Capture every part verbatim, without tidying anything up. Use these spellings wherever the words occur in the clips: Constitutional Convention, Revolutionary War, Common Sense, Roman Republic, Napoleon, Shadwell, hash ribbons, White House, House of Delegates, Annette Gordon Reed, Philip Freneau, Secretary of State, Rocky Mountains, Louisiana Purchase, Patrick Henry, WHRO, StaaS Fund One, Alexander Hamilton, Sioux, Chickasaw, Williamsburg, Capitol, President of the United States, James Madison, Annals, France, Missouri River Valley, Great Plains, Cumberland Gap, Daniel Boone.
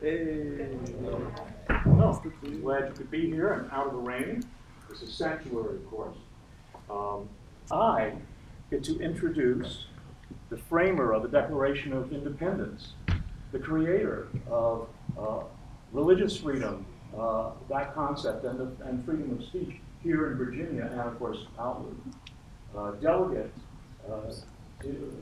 Hey. Well, I'm glad you could be here and out of the rain. This is sanctuary, of course. Um, I get to introduce the framer of the Declaration of Independence, the creator of uh, religious freedom, uh, that concept, and, the, and freedom of speech here in Virginia, and of course outward. Uh, delegate uh,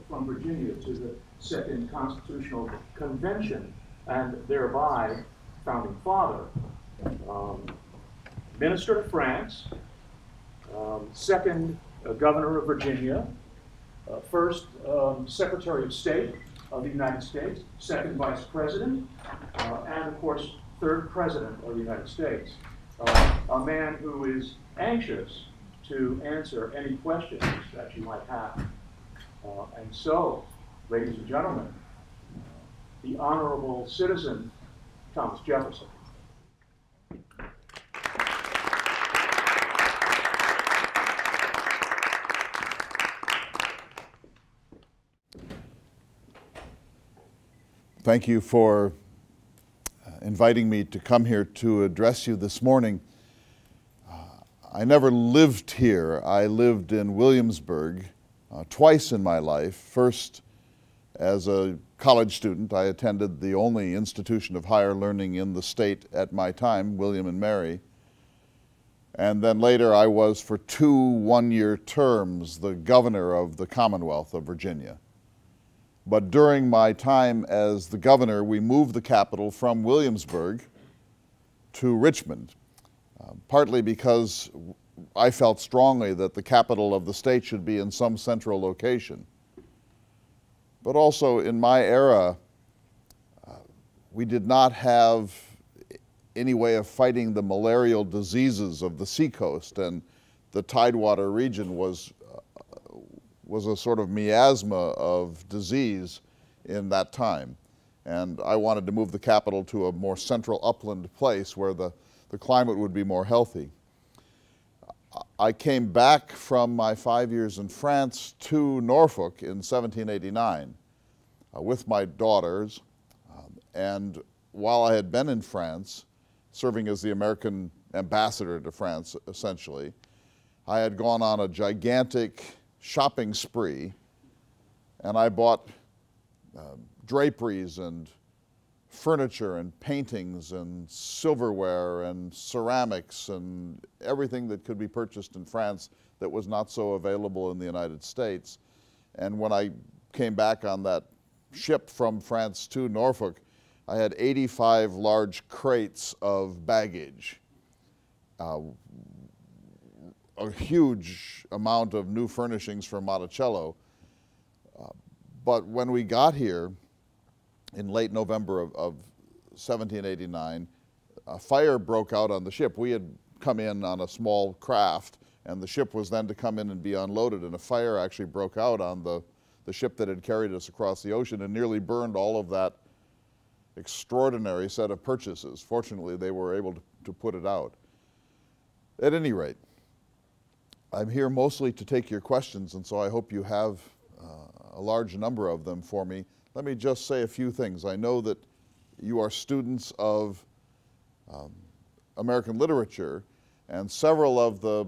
from Virginia to the Second Constitutional Convention, and thereby founding father. Um, Minister to France, um, second uh, Governor of Virginia, uh, first um, Secretary of State of the United States, second Vice President, uh, and of course third President of the United States. Uh, a man who is anxious to answer any questions that you might have. Uh, and so, ladies and gentlemen, uh, the honorable citizen, Thomas Jefferson. Thank you for uh, inviting me to come here to address you this morning. Uh, I never lived here. I lived in Williamsburg uh, twice in my life. First, as a college student, I attended the only institution of higher learning in the state at my time, William and Mary. And then later I was for two one-year terms the governor of the Commonwealth of Virginia. But during my time as the governor, we moved the capital from Williamsburg to Richmond, uh, partly because I felt strongly that the capital of the state should be in some central location. But also in my era, uh, we did not have any way of fighting the malarial diseases of the seacoast, and the Tidewater region was was a sort of miasma of disease in that time. And I wanted to move the capital to a more central upland place where the, the climate would be more healthy. I came back from my five years in France to Norfolk in seventeen eighty-nine uh, with my daughters. Um, and while I had been in France, serving as the American ambassador to France, essentially, I had gone on a gigantic shopping spree, and I bought uh, draperies and furniture and paintings and silverware and ceramics and everything that could be purchased in France that was not so available in the United States. And when I came back on that ship from France to Norfolk, I had eighty-five large crates of baggage. Uh, a huge amount of new furnishings from Monticello. Uh, but when we got here in late November of, of seventeen eighty-nine, a fire broke out on the ship. We had come in on a small craft, and the ship was then to come in and be unloaded, and a fire actually broke out on the, the ship that had carried us across the ocean and nearly burned all of that extraordinary set of purchases. Fortunately, they were able to, to put it out. At any rate, I'm here mostly to take your questions, and so I hope you have uh, a large number of them for me. Let me just say a few things. I know that you are students of um, American literature, and several of the,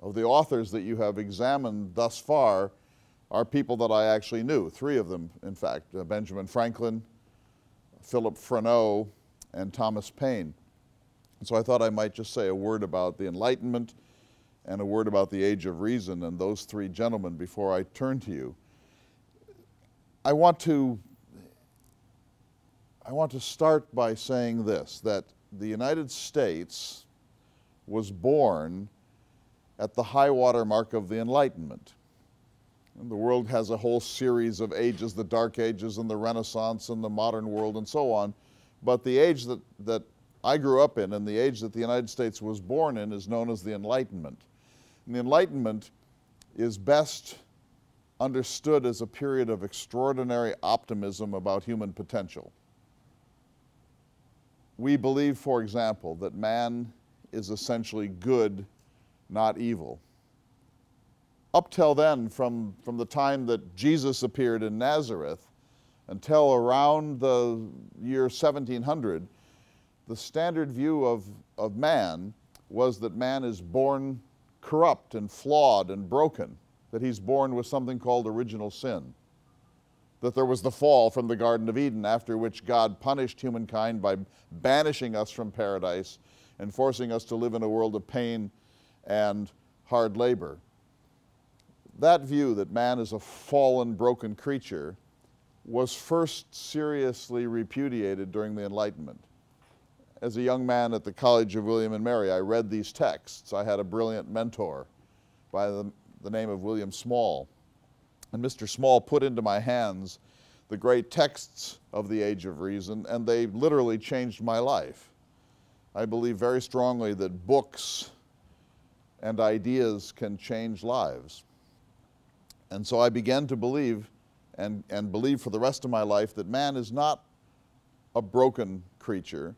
of the authors that you have examined thus far are people that I actually knew, three of them, in fact, uh, Benjamin Franklin, Philip Freneau, and Thomas Paine. And so I thought I might just say a word about the Enlightenment and a word about the Age of Reason and those three gentlemen before I turn to you. I want to, I want to start by saying this, that the United States was born at the high water mark of the Enlightenment. And the world has a whole series of ages, the Dark Ages and the Renaissance and the modern world and so on, but the age that, that I grew up in and the age that the United States was born in is known as the Enlightenment. And the Enlightenment is best understood as a period of extraordinary optimism about human potential. We believe, for example, that man is essentially good, not evil. Up till then, from, from the time that Jesus appeared in Nazareth until around the year seventeen hundred, the standard view of, of man was that man is born corrupt and flawed and broken, that he's born with something called original sin, that there was the fall from the Garden of Eden, after which God punished humankind by banishing us from paradise and forcing us to live in a world of pain and hard labor. That view that man is a fallen, broken creature was first seriously repudiated during the Enlightenment. As a young man at the College of William and Mary, I read these texts. I had a brilliant mentor by the, the name of William Small. And Mister Small put into my hands the great texts of the Age of Reason, and they literally changed my life. I believe very strongly that books and ideas can change lives. And so I began to believe, and, and believe for the rest of my life, that man is not a broken creature,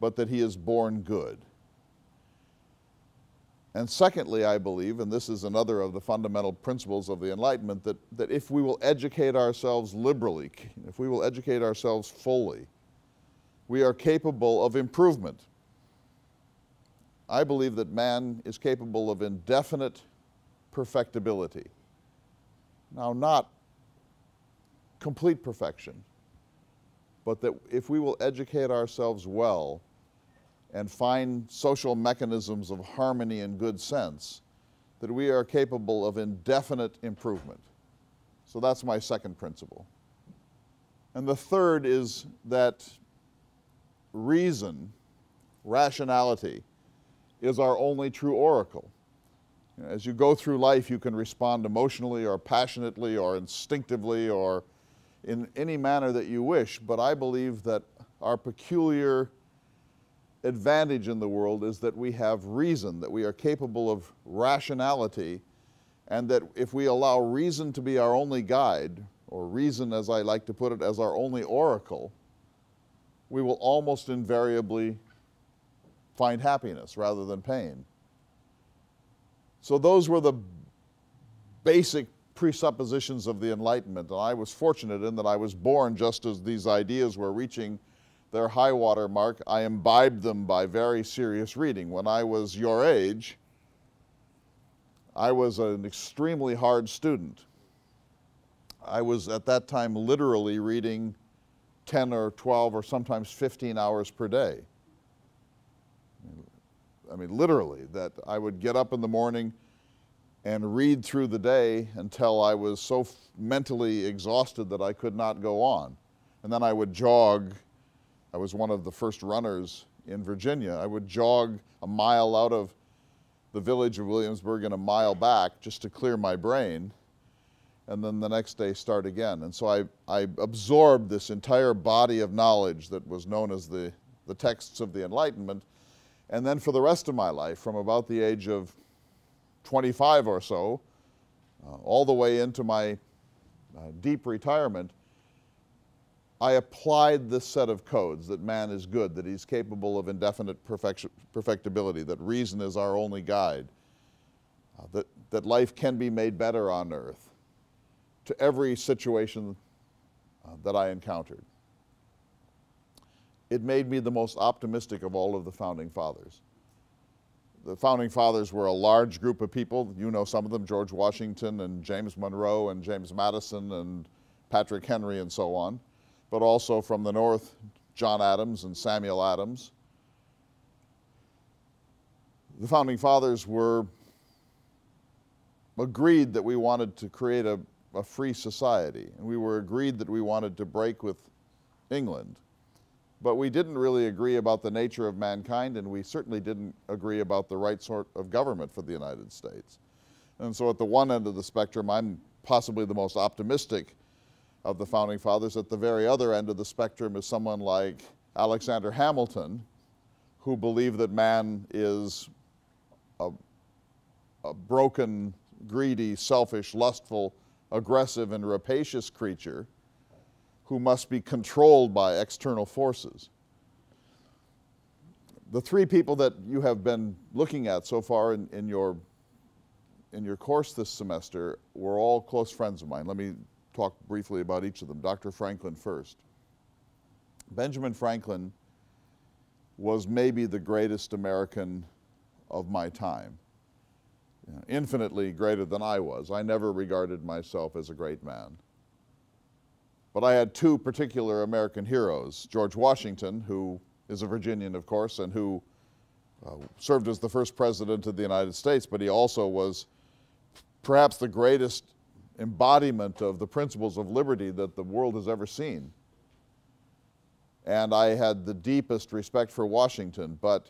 but that he is born good. And secondly, I believe, and this is another of the fundamental principles of the Enlightenment, that, that if we will educate ourselves liberally, if we will educate ourselves fully, we are capable of improvement. I believe that man is capable of indefinite perfectibility. Now, not complete perfection, but that if we will educate ourselves well and find social mechanisms of harmony and good sense, that we are capable of indefinite improvement. So that's my second principle. And the third is that reason, rationality, is our only true oracle. As you go through life, you can respond emotionally or passionately or instinctively or in any manner that you wish, but I believe that our peculiar advantage in the world is that we have reason, that we are capable of rationality, and that if we allow reason to be our only guide, or reason, as I like to put it, as our only oracle, we will almost invariably find happiness rather than pain. So those were the basic presuppositions of the Enlightenment, and I was fortunate in that I was born just as these ideas were reaching their high water mark. I imbibed them by very serious reading. When I was your age, I was an extremely hard student. I was at that time literally reading ten or twelve or sometimes fifteen hours per day. I mean, literally, that I would get up in the morning and read through the day until I was so mentally exhausted that I could not go on. And then I would jog. I was one of the first runners in Virginia. I would jog a mile out of the village of Williamsburg and a mile back just to clear my brain, and then the next day start again. And so I, I absorbed this entire body of knowledge that was known as the, the texts of the Enlightenment. And then for the rest of my life, from about the age of twenty-five or so, uh, all the way into my uh, deep retirement, I applied this set of codes that man is good, that he's capable of indefinite perfection, perfectibility, that reason is our only guide, uh, that, that life can be made better on earth, to every situation uh, that I encountered. It made me the most optimistic of all of the Founding Fathers. The Founding Fathers were a large group of people. You know some of them, George Washington and James Monroe and James Madison and Patrick Henry and so on. But also from the North, John Adams and Samuel Adams. The Founding Fathers were agreed that we wanted to create a, a free society. And we were agreed that we wanted to break with England. But we didn't really agree about the nature of mankind, and we certainly didn't agree about the right sort of government for the United States. And so at the one end of the spectrum, I'm possibly the most optimistic of the Founding Fathers. At the very other end of the spectrum is someone like Alexander Hamilton, who believed that man is a, a broken, greedy, selfish, lustful, aggressive, and rapacious creature who must be controlled by external forces. The three people that you have been looking at so far in, in, your, in your course this semester were all close friends of mine. Let me talk briefly about each of them. Doctor Franklin first. Benjamin Franklin was maybe the greatest American of my time, you know, infinitely greater than I was. I never regarded myself as a great man. But I had two particular American heroes, George Washington, who is a Virginian, of course, and who uh, served as the first president of the United States, but he also was perhaps the greatest embodiment of the principles of liberty that the world has ever seen. And I had the deepest respect for Washington, but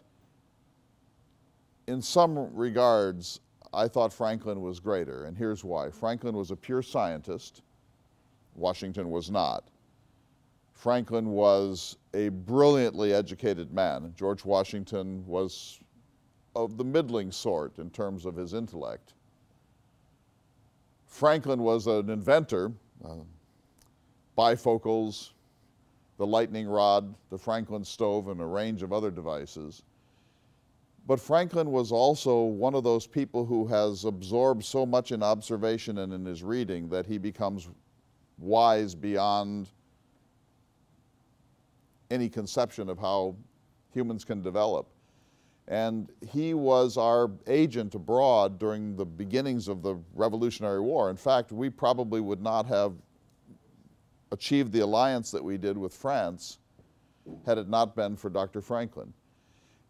in some regards, I thought Franklin was greater, and here's why. Franklin was a pure scientist. Washington was not. Franklin was a brilliantly educated man. George Washington was of the middling sort in terms of his intellect. Franklin was an inventor, uh, bifocals, the lightning rod, the Franklin stove, and a range of other devices. But Franklin was also one of those people who has absorbed so much in observation and in his reading that he becomes wise beyond any conception of how humans can develop. And he was our agent abroad during the beginnings of the Revolutionary War. In fact, we probably would not have achieved the alliance that we did with France had it not been for Doctor Franklin.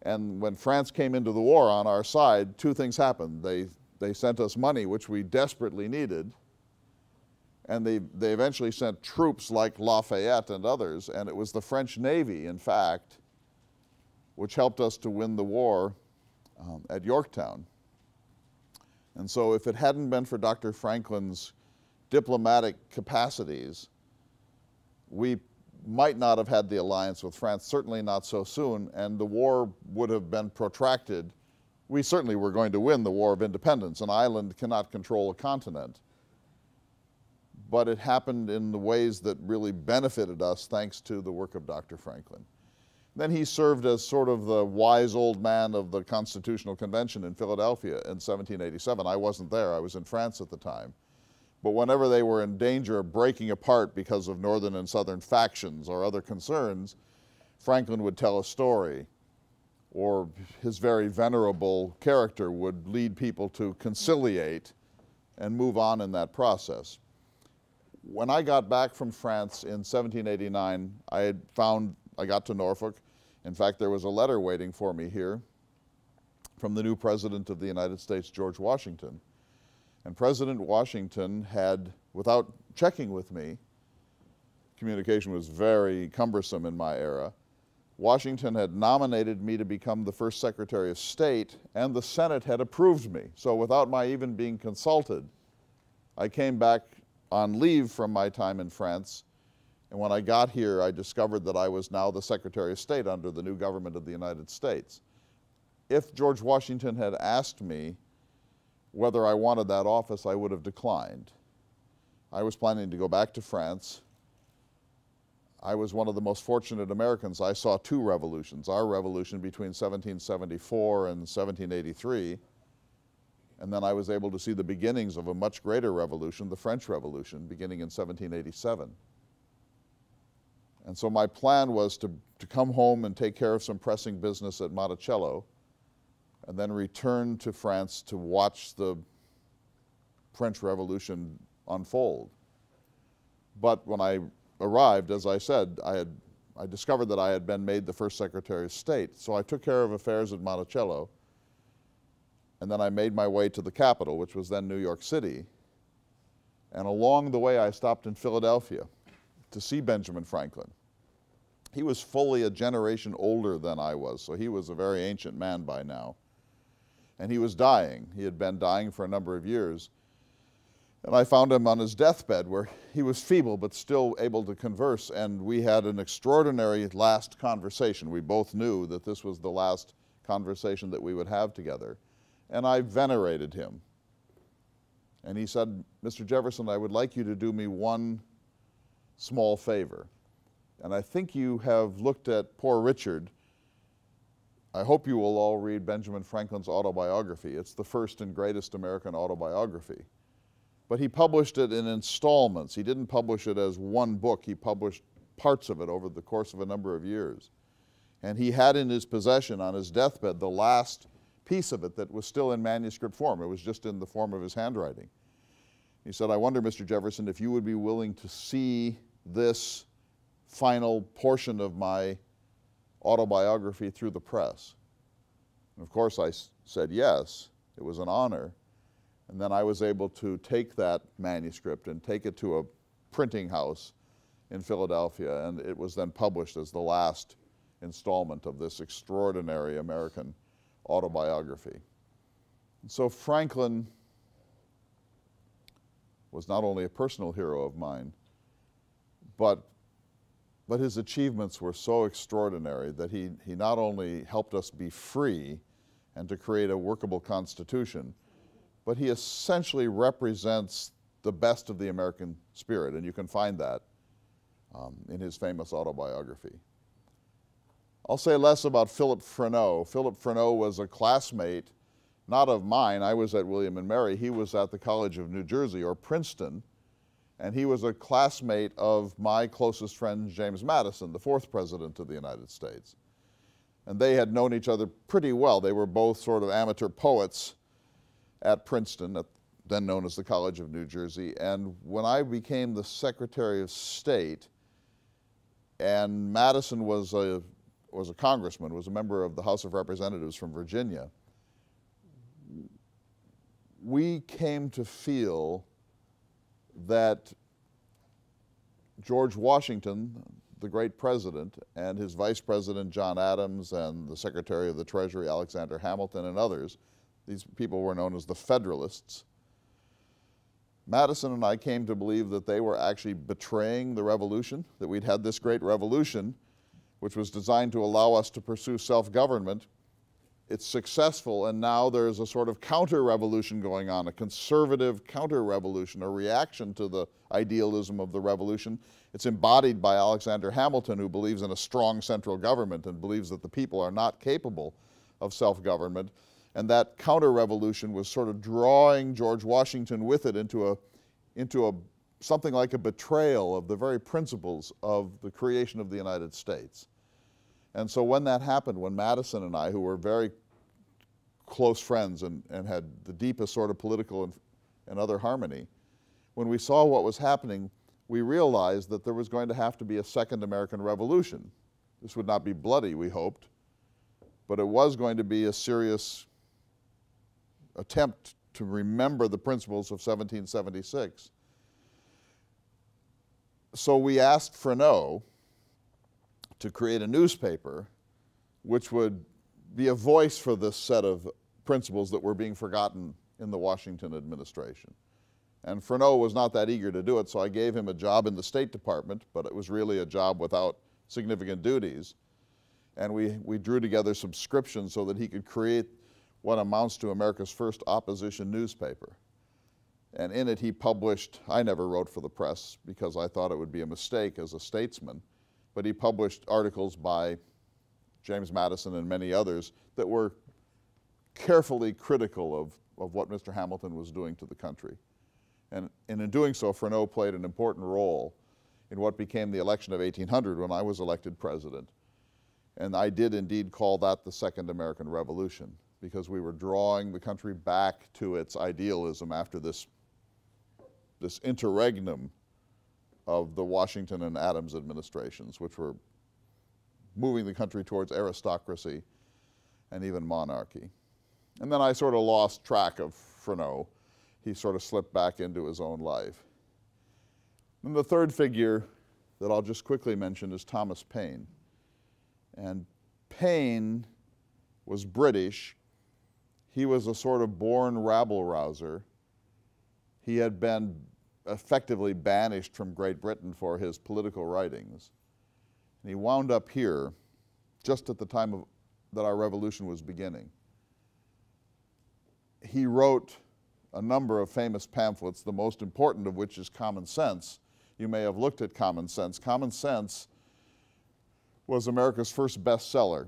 And when France came into the war on our side, two things happened. They, they sent us money, which we desperately needed, and they, they eventually sent troops like Lafayette and others, and it was the French Navy, in fact, which helped us to win the war um, at Yorktown. And so if it hadn't been for Doctor Franklin's diplomatic capacities, we might not have had the alliance with France, certainly not so soon, and the war would have been protracted. We certainly were going to win the War of Independence. An island cannot control a continent. But it happened in the ways that really benefited us thanks to the work of Doctor Franklin. Then he served as sort of the wise old man of the Constitutional Convention in Philadelphia in seventeen eighty-seven. I wasn't there, I was in France at the time. But whenever they were in danger of breaking apart because of northern and southern factions or other concerns, Franklin would tell a story, or his very venerable character would lead people to conciliate and move on in that process. When I got back from France in seventeen eighty-nine, I had found, I got to Norfolk. In fact, there was a letter waiting for me here from the new President of the United States, George Washington. And President Washington had, without checking with me, communication was very cumbersome in my era, Washington had nominated me to become the first Secretary of State, and the Senate had approved me. So without my even being consulted, I came back on leave from my time in France, and when I got here, I discovered that I was now the Secretary of State under the new government of the United States. If George Washington had asked me whether I wanted that office, I would have declined. I was planning to go back to France. I was one of the most fortunate Americans. I saw two revolutions, our revolution between seventeen seventy-four and seventeen eighty-three, and then I was able to see the beginnings of a much greater revolution, the French Revolution, beginning in seventeen eighty-seven. And so my plan was to, to come home and take care of some pressing business at Monticello, and then returned to France to watch the French Revolution unfold. But when I arrived, as I said, I, had, I discovered that I had been made the first Secretary of State. So I took care of affairs at Monticello, and then I made my way to the Capitol, which was then New York City. And along the way, I stopped in Philadelphia to see Benjamin Franklin. He was fully a generation older than I was, so he was a very ancient man by now. And he was dying. He had been dying for a number of years. And I found him on his deathbed, where he was feeble but still able to converse, and we had an extraordinary last conversation. We both knew that this was the last conversation that we would have together. And I venerated him. And he said, "Mister Jefferson, I would like you to do me one small favor. And I think you have looked at Poor Richard. I hope you will all read Benjamin Franklin's autobiography. It's the first and greatest American autobiography. but he published it in installments. He didn't publish it as one book. He published parts of it over the course of a number of years. And he had in his possession on his deathbed the last piece of it that was still in manuscript form. It was just in the form of his handwriting. He said, "I wonder, Mister Jefferson, if you would be willing to see this final portion of my autobiography through the press." And of course I said yes. It was an honor. And then I was able to take that manuscript and take it to a printing house in Philadelphia, and it was then published as the last installment of this extraordinary American autobiography. And so Franklin was not only a personal hero of mine, but, but his achievements were so extraordinary that he, he not only helped us be free and to create a workable constitution, but he essentially represents the best of the American spirit, and you can find that um, in his famous autobiography. I'll say less about Philip Freneau. Philip Freneau was a classmate, not of mine. I was at William and Mary. He was at the College of New Jersey, or Princeton, and he was a classmate of my closest friend, James Madison, the fourth President of the United States. And they had known each other pretty well. They were both sort of amateur poets at Princeton, at then known as the College of New Jersey. And when I became the Secretary of State, and Madison was a was a congressman, was a member of the House of Representatives from Virginia, we came to feel that George Washington, the great president, and his vice president, John Adams, and the Secretary of the Treasury, Alexander Hamilton, and others, these people were known as the Federalists. Madison and I came to believe that they were actually betraying the revolution, that we'd had this great revolution which was designed to allow us to pursue self-government. It's successful, and now there's a sort of counter-revolution going on, a conservative counter-revolution, a reaction to the idealism of the revolution. It's embodied by Alexander Hamilton, who believes in a strong central government and believes that the people are not capable of self-government. And that counter-revolution was sort of drawing George Washington with it into a, into a something like a betrayal of the very principles of the creation of the United States. And so when that happened, when Madison and I, who were very close friends and, and had the deepest sort of political and, and other harmony, when we saw what was happening, we realized that there was going to have to be a second American Revolution. This would not be bloody, we hoped, but it was going to be a serious attempt to remember the principles of seventeen seventy-six. So we asked Freneau to create a newspaper which would be a voice for this set of principles that were being forgotten in the Washington administration. And Freneau was not that eager to do it, so I gave him a job in the State Department, but it was really a job without significant duties. And we, we drew together subscriptions so that he could create what amounts to America's first opposition newspaper. And in it he published, I never wrote for the press because I thought it would be a mistake as a statesman, but he published articles by James Madison and many others that were carefully critical of, of what Mister Hamilton was doing to the country. And, and in doing so, Freneau played an important role in what became the election of eighteen hundred when I was elected president. And I did indeed call that the Second American Revolution, because we were drawing the country back to its idealism after this, this interregnum of the Washington and Adams administrations, which were moving the country towards aristocracy and even monarchy. And then I sort of lost track of Freneau. He sort of slipped back into his own life. And the third figure that I'll just quickly mention is Thomas Paine. And Paine was British. He was a sort of born rabble-rouser. He had been effectively banished from Great Britain for his political writings. And he wound up here just at the time of, that our revolution was beginning. He wrote a number of famous pamphlets, the most important of which is Common Sense. You may have looked at Common Sense. Common Sense was America's first bestseller.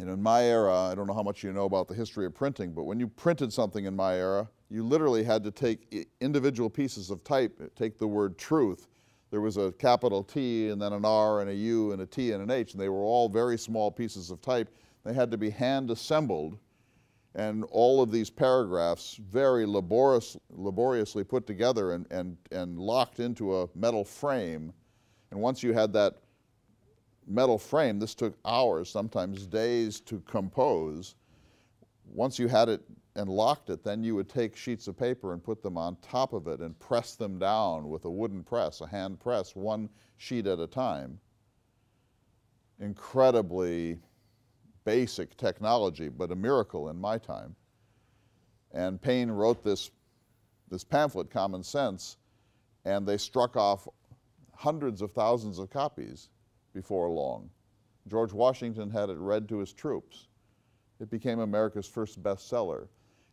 And in my era, I don't know how much you know about the history of printing, but when you printed something in my era, you literally had to take individual pieces of type, take the word truth. There was a capital T and then an R and a U and a T and an H, and they were all very small pieces of type. They had to be hand assembled, and all of these paragraphs very laborious, laboriously put together and, and, and locked into a metal frame. And once you had that metal frame, this took hours, sometimes days to compose. Once you had it and locked it, then you would take sheets of paper and put them on top of it and press them down with a wooden press, a hand press, one sheet at a time. Incredibly basic technology, but a miracle in my time. And Paine wrote this, this pamphlet, Common Sense, and they struck off hundreds of thousands of copies before long. George Washington had it read to his troops. It became America's first bestseller.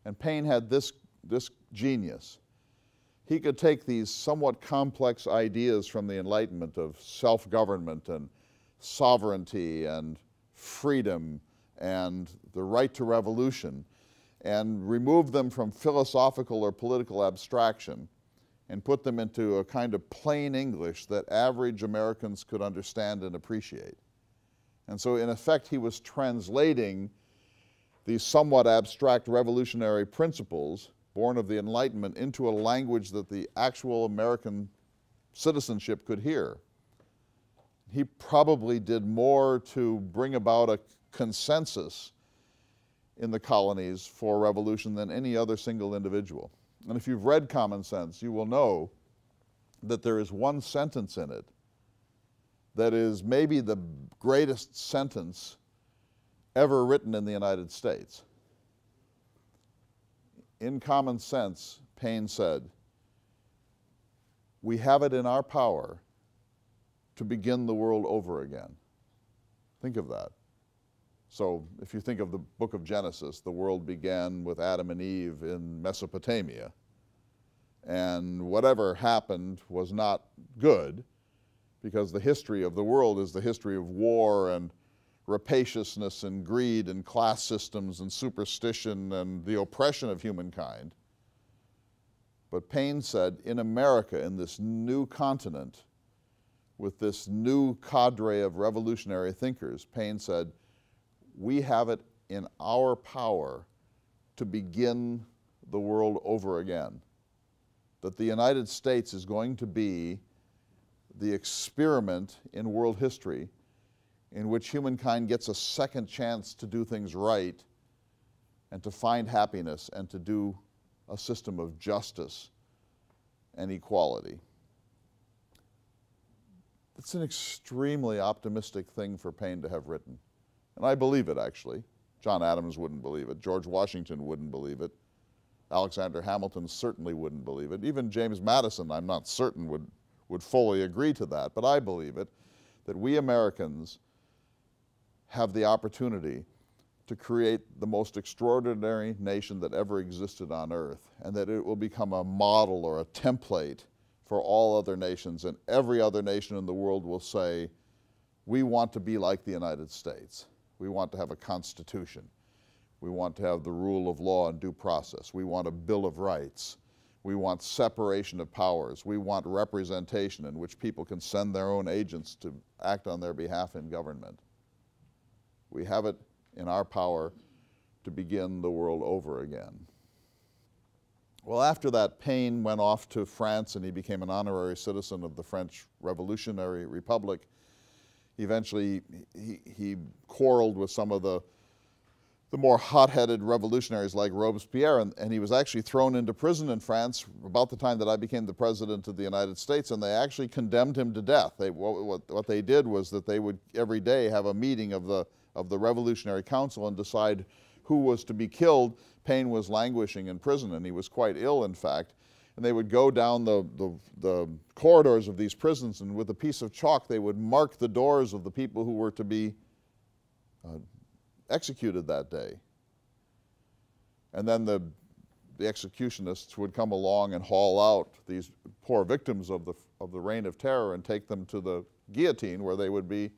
And Paine had this, this genius. He could take these somewhat complex ideas from the Enlightenment of self-government and sovereignty and freedom and the right to revolution and remove them from philosophical or political abstraction and put them into a kind of plain English that average Americans could understand and appreciate. And so in effect, he was translating these somewhat abstract revolutionary principles born of the Enlightenment into a language that the actual American citizenship could hear. He probably did more to bring about a consensus in the colonies for revolution than any other single individual. And if you've read Common Sense, you will know that there is one sentence in it that is maybe the greatest sentence ever written in the United States. In Common Sense, Paine said, "We have it in our power to begin the world over again." Think of that. So if you think of the book of Genesis, the world began with Adam and Eve in Mesopotamia, and whatever happened was not good, because the history of the world is the history of war and rapaciousness and greed and class systems and superstition and the oppression of humankind. But Paine said, in America, in this new continent, with this new cadre of revolutionary thinkers, Paine said, we have it in our power to begin the world over again. That the United States is going to be the experiment in world history in which humankind gets a second chance to do things right and to find happiness and to do a system of justice and equality. It's an extremely optimistic thing for Paine to have written. And I believe it, actually. John Adams wouldn't believe it. George Washington wouldn't believe it. Alexander Hamilton certainly wouldn't believe it. Even James Madison, I'm not certain, would, would fully agree to that. But I believe it, that we Americans have the opportunity to create the most extraordinary nation that ever existed on earth, and that it will become a model or a template for all other nations, and every other nation in the world will say, we want to be like the United States. We want to have a constitution. We want to have the rule of law and due process. We want a Bill of Rights. We want separation of powers. We want representation in which people can send their own agents to act on their behalf in government. We have it in our power to begin the world over again. Well, after that, Paine went off to France and he became an honorary citizen of the French Revolutionary Republic. Eventually, he, he quarreled with some of the, the more hot-headed revolutionaries like Robespierre, and, and he was actually thrown into prison in France about the time that I became the President of the United States, and they actually condemned him to death. They, what, what, what they did was that they would every day have a meeting of the, of the Revolutionary Council and decide who was to be killed. Paine was languishing in prison, and he was quite ill, in fact. And they would go down the, the, the corridors of these prisons, and with a piece of chalk, they would mark the doors of the people who were to be uh, executed that day. And then the, the executionists would come along and haul out these poor victims of the, of the Reign of Terror and take them to the guillotine, where they would be,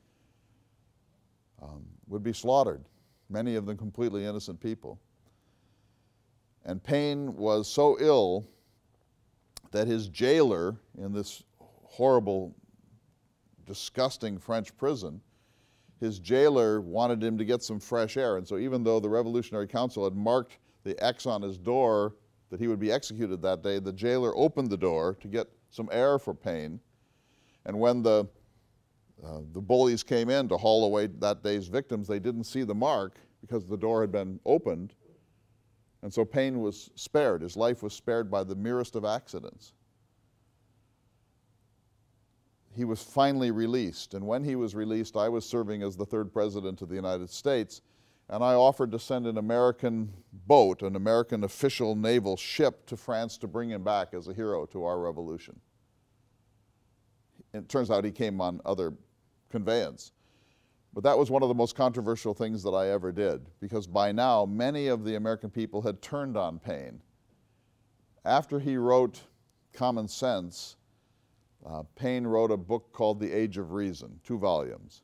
um, would be slaughtered. many of them completely innocent people. And Paine was so ill that his jailer in this horrible, disgusting French prison, his jailer wanted him to get some fresh air. And so even though the Revolutionary Council had marked the X on his door that he would be executed that day, the jailer opened the door to get some air for Paine. And when the, uh, the bullies came in to haul away that day's victims, they didn't see the mark because the door had been opened. And so Paine was spared. His life was spared by the merest of accidents. He was finally released, and when he was released, I was serving as the third president of the United States, and I offered to send an American boat, an American official naval ship to France to bring him back as a hero to our revolution. It turns out he came on other conveyance. But that was one of the most controversial things that I ever did, because by now many of the American people had turned on Paine. After he wrote Common Sense, uh, Paine wrote a book called The Age of Reason, two volumes.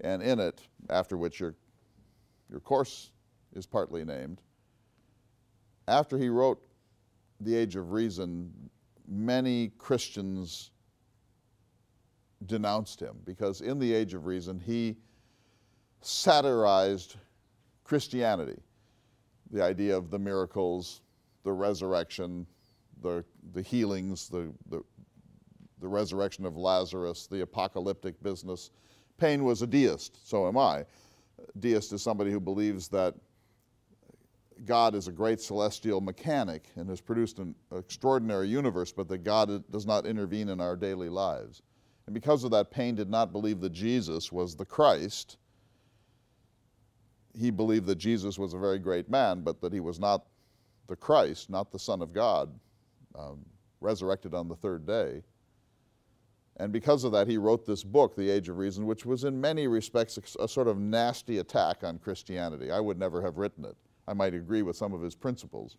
And in it, after which your, your course is partly named, after he wrote The Age of Reason, many Christians denounced him, because in The Age of Reason he satirized Christianity, the idea of the miracles, the resurrection, the, the healings, the, the, the resurrection of Lazarus, the apocalyptic business. Paine was a deist, so am I. A deist is somebody who believes that God is a great celestial mechanic and has produced an extraordinary universe, but that God does not intervene in our daily lives. And because of that, Paine did not believe that Jesus was the Christ. He believed that Jesus was a very great man, but that he was not the Christ, not the Son of God, um, resurrected on the third day. And because of that, he wrote this book, The Age of Reason, which was in many respects a sort of nasty attack on Christianity. I would never have written it. I might agree with some of his principles,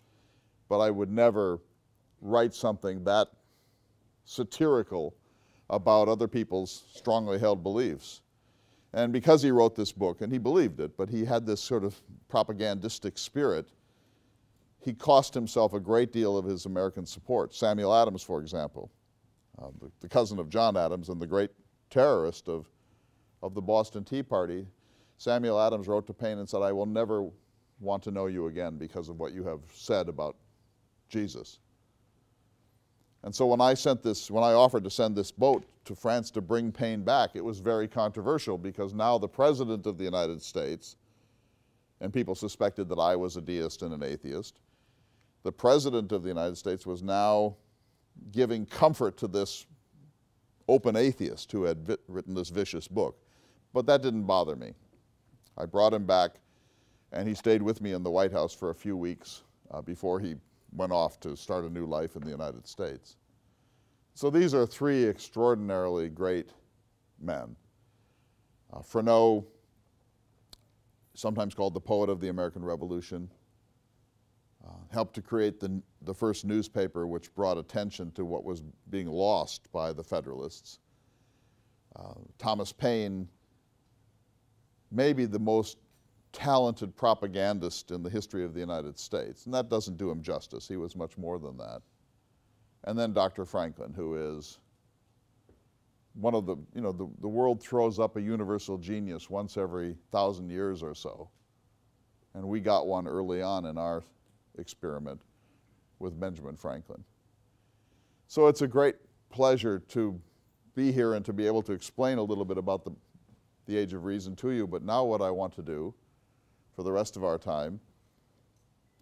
but I would never write something that satirical about other people's strongly held beliefs. And because he wrote this book, and he believed it, but he had this sort of propagandistic spirit, he cost himself a great deal of his American support. Samuel Adams, for example, uh, the, the cousin of John Adams and the great terrorist of, of the Boston Tea Party, Samuel Adams wrote to Paine and said, "I will never want to know you again because of what you have said about Jesus." And so when I sent this, when I offered to send this boat to France to bring Paine back, it was very controversial, because now the President of the United States, and people suspected that I was a deist and an atheist, the President of the United States was now giving comfort to this open atheist who had written this vicious book. But that didn't bother me. I brought him back, and he stayed with me in the White House for a few weeks uh, before he went off to start a new life in the United States. So these are three extraordinarily great men. Uh, Freneau, sometimes called the poet of the American Revolution, uh, helped to create the, the first newspaper which brought attention to what was being lost by the Federalists. Uh, Thomas Paine, maybe the most talented propagandist in the history of the United States, and that doesn't do him justice. He was much more than that. And then Doctor Franklin, who is one of the, you know, the, the world throws up a universal genius once every thousand years or so, and we got one early on in our experiment with Benjamin Franklin. So it's a great pleasure to be here and to be able to explain a little bit about the, the Age of Reason to you, but now what I want to do for the rest of our time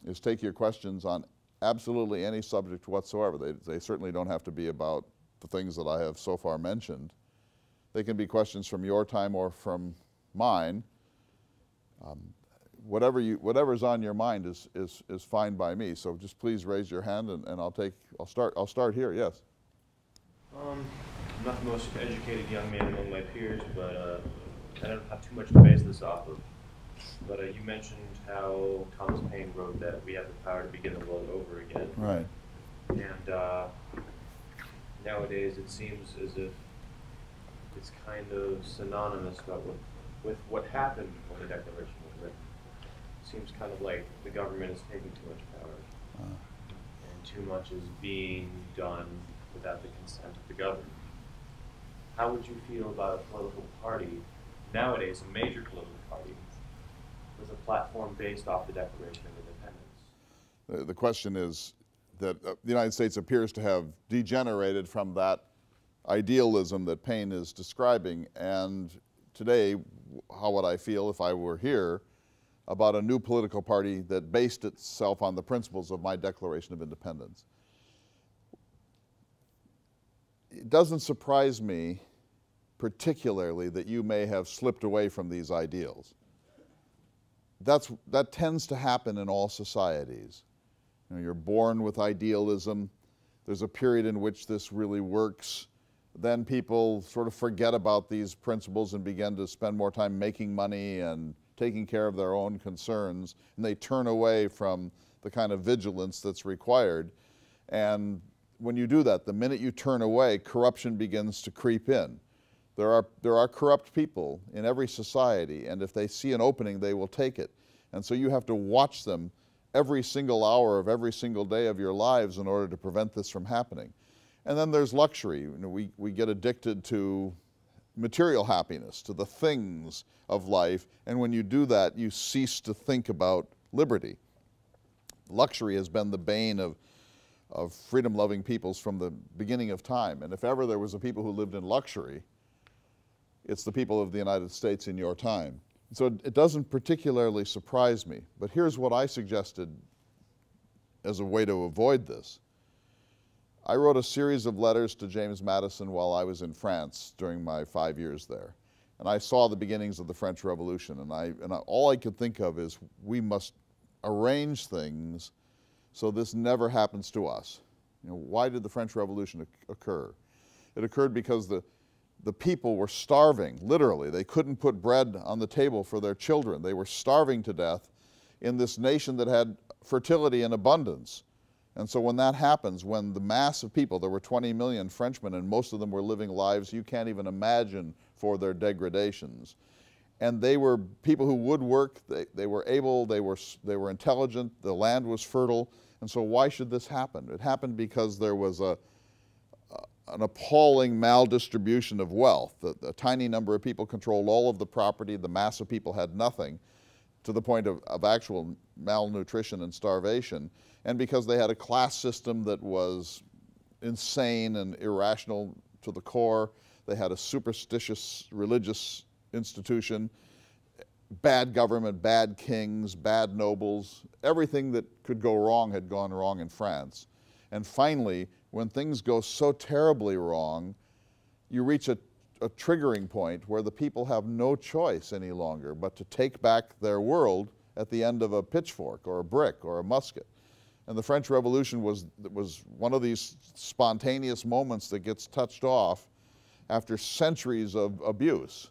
is take your questions on absolutely any subject whatsoever. They, they certainly don't have to be about the things that I have so far mentioned. They can be questions from your time or from mine. Um, whatever you, whatever's on your mind is, is, is fine by me. So just please raise your hand, and, and I'll take, I'll start, I'll start here, yes. Um, I'm not the most educated young man among my peers, but uh, I don't have too much to base this off of. But uh, you mentioned how Thomas Paine wrote that we have the power to begin the world over again. Right. And uh, nowadays it seems as if it's kind of synonymous with, with what happened when the Declaration was written. seems kind of like the government is taking too much power. Uh. And too much is being done without the consent of the government. How would you feel about a political party, nowadays a major political party, with a platform based off the Declaration of Independence? The, the question is that uh, the United States appears to have degenerated from that idealism that Paine is describing, and today, how would I feel if I were here about a new political party that based itself on the principles of my Declaration of Independence? It doesn't surprise me particularly that you may have slipped away from these ideals. That's, that tends to happen in all societies. You know, you're born with idealism. There's a period in which this really works. Then people sort of forget about these principles and begin to spend more time making money and taking care of their own concerns, and they turn away from the kind of vigilance that's required. And when you do that, the minute you turn away, corruption begins to creep in. There are, there are corrupt people in every society, and if they see an opening, they will take it. And so you have to watch them every single hour of every single day of your lives in order to prevent this from happening. And then there's luxury. You know, we, we get addicted to material happiness, to the things of life, and when you do that, you cease to think about liberty. Luxury has been the bane of, of freedom-loving peoples from the beginning of time, and if ever there was a people who lived in luxury, it's the people of the United States in your time. So it, it doesn't particularly surprise me, but here's what I suggested as a way to avoid this. I wrote a series of letters to James Madison while I was in France during my five years there. And I saw the beginnings of the French Revolution, and, I, and I, all I could think of is we must arrange things so this never happens to us. You know, why did the French Revolution occur? It occurred because the, the people were starving, literally. They couldn't put bread on the table for their children. They were starving to death in this nation that had fertility and abundance. And so when that happens, when the mass of people, there were twenty million Frenchmen, and most of them were living lives you can't even imagine for their degradations. And they were people who would work, they, they were able, they were, they were intelligent, the land was fertile, and so why should this happen? It happened because there was a, a, an appalling maldistribution of wealth. The, the tiny number of people controlled all of the property, the mass of people had nothing, to the point of, of actual malnutrition and starvation, and because they had a class system that was insane and irrational to the core. They had a superstitious religious institution, bad government, bad kings, bad nobles. Everything that could go wrong had gone wrong in France. And finally, when things go so terribly wrong, you reach a a triggering point where the people have no choice any longer but to take back their world at the end of a pitchfork or a brick or a musket. And the French Revolution was, was one of these spontaneous moments that gets touched off after centuries of abuse.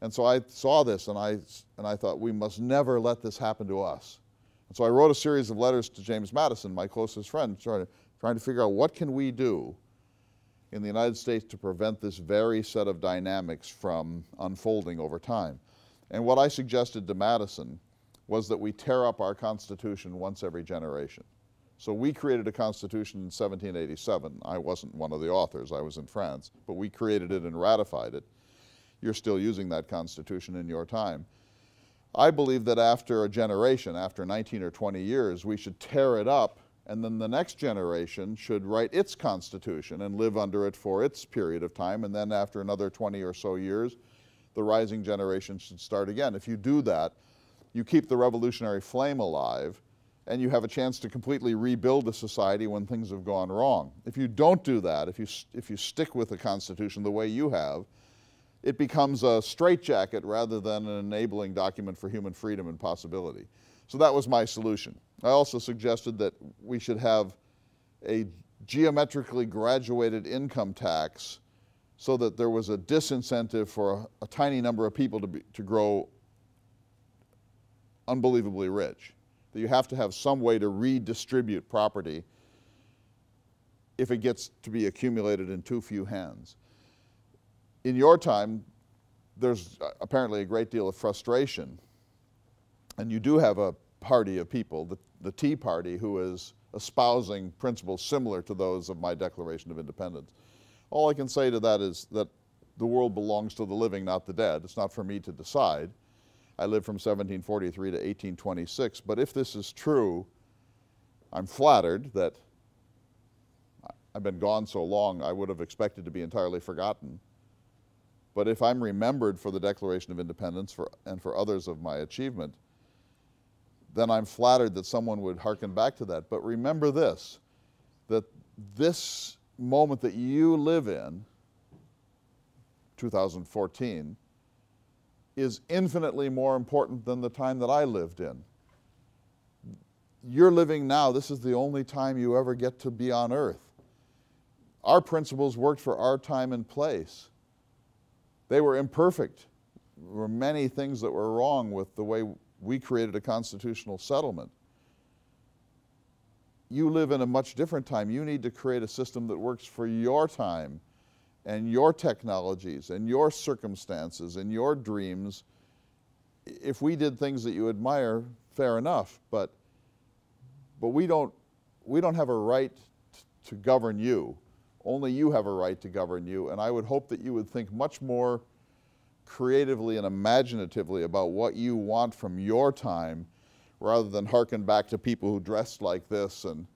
And so I saw this and I, and I thought, we must never let this happen to us. And so I wrote a series of letters to James Madison, my closest friend, trying to, trying to figure out what can we do in the United States to prevent this very set of dynamics from unfolding over time. And what I suggested to Madison was that we tear up our Constitution once every generation. So we created a Constitution in seventeen eighty-seven. I wasn't one of the authors, I was in France, but we created it and ratified it. You're still using that Constitution in your time. I believe that after a generation, after nineteen or twenty years, we should tear it up, and then the next generation should write its constitution and live under it for its period of time, and then after another twenty or so years, the rising generation should start again. If you do that, you keep the revolutionary flame alive, and you have a chance to completely rebuild a society when things have gone wrong. If you don't do that, if you, if you stick with the Constitution the way you have, it becomes a straitjacket rather than an enabling document for human freedom and possibility. So that was my solution. I also suggested that we should have a geometrically graduated income tax so that there was a disincentive for a, a tiny number of people to, be, to grow unbelievably rich. That you have to have some way to redistribute property if it gets to be accumulated in too few hands. In your time, there's apparently a great deal of frustration, and you do have a party of people, the, the Tea Party, who is espousing principles similar to those of my Declaration of Independence. All I can say to that is that the world belongs to the living, not the dead. It's not for me to decide. I lived from seventeen forty-three to eighteen twenty-six, but if this is true, I'm flattered that I've been gone so long I would have expected to be entirely forgotten. But if I'm remembered for the Declaration of Independence for, and for others of my achievement, then I'm flattered that someone would hearken back to that. But remember this, that this moment that you live in, two thousand fourteen, is infinitely more important than the time that I lived in. You're living now, this is the only time you ever get to be on earth. Our principles worked for our time and place. They were imperfect. There were many things that were wrong with the way we created a constitutional settlement. You live in a much different time. You need to create a system that works for your time and your technologies and your circumstances and your dreams. If we did things that you admire, fair enough, but, but we don't, we don't have a right to govern you. Only you have a right to govern you, and I would hope that you would think much more creatively and imaginatively about what you want from your time, rather than hearken back to people who dressed like this and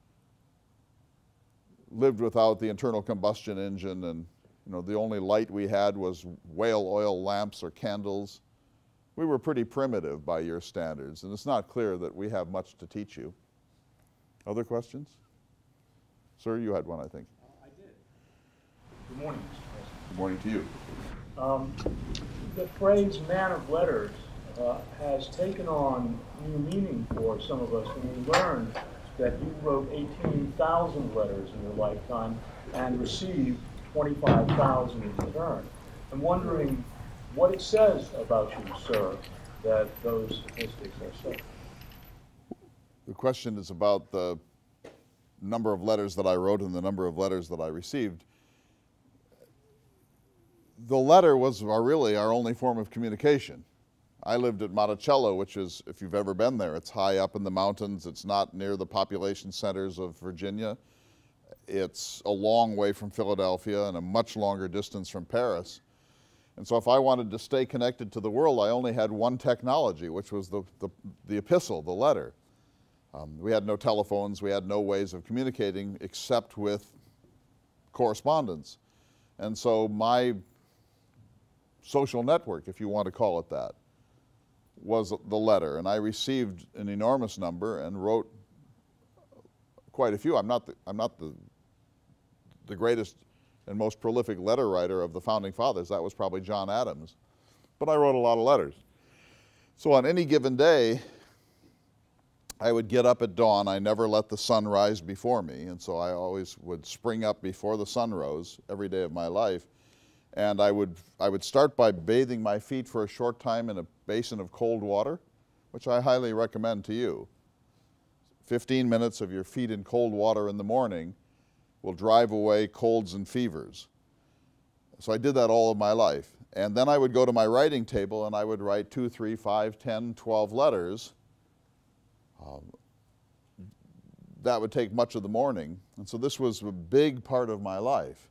lived without the internal combustion engine, and you know, the only light we had was whale oil lamps or candles. We were pretty primitive by your standards, and it's not clear that we have much to teach you. Other questions? Sir, you had one, I think. I did. Good morning, Mister President. Good morning to you. Um, the phrase man of letters uh, has taken on new meaning for some of us when we learn that you wrote eighteen thousand letters in your lifetime and received twenty-five thousand in return. I'm wondering what it says about you, sir, that those statistics are so. The question is about the number of letters that I wrote and the number of letters that I received. The letter was our, really our only form of communication. I lived at Monticello, which is, if you've ever been there, it's high up in the mountains. It's not near the population centers of Virginia. It's a long way from Philadelphia and a much longer distance from Paris. And so if I wanted to stay connected to the world, I only had one technology, which was the, the, the epistle, the letter. Um, we had no telephones, we had no ways of communicating except with correspondence. And so my social network, if you want to call it that, was the letter. And I received an enormous number and wrote quite a few. I'm not the, I'm not the, the greatest and most prolific letter writer of the Founding Fathers. That was probably John Adams. But I wrote a lot of letters. So on any given day, I would get up at dawn. I never let the sun rise before me, and so I always would spring up before the sun rose every day of my life. And I would, I would start by bathing my feet for a short time in a basin of cold water, which I highly recommend to you. fifteen minutes of your feet in cold water in the morning will drive away colds and fevers. So I did that all of my life. And then I would go to my writing table and I would write two, three, five, ten, twelve letters. Um, that would take much of the morning. And so this was a big part of my life.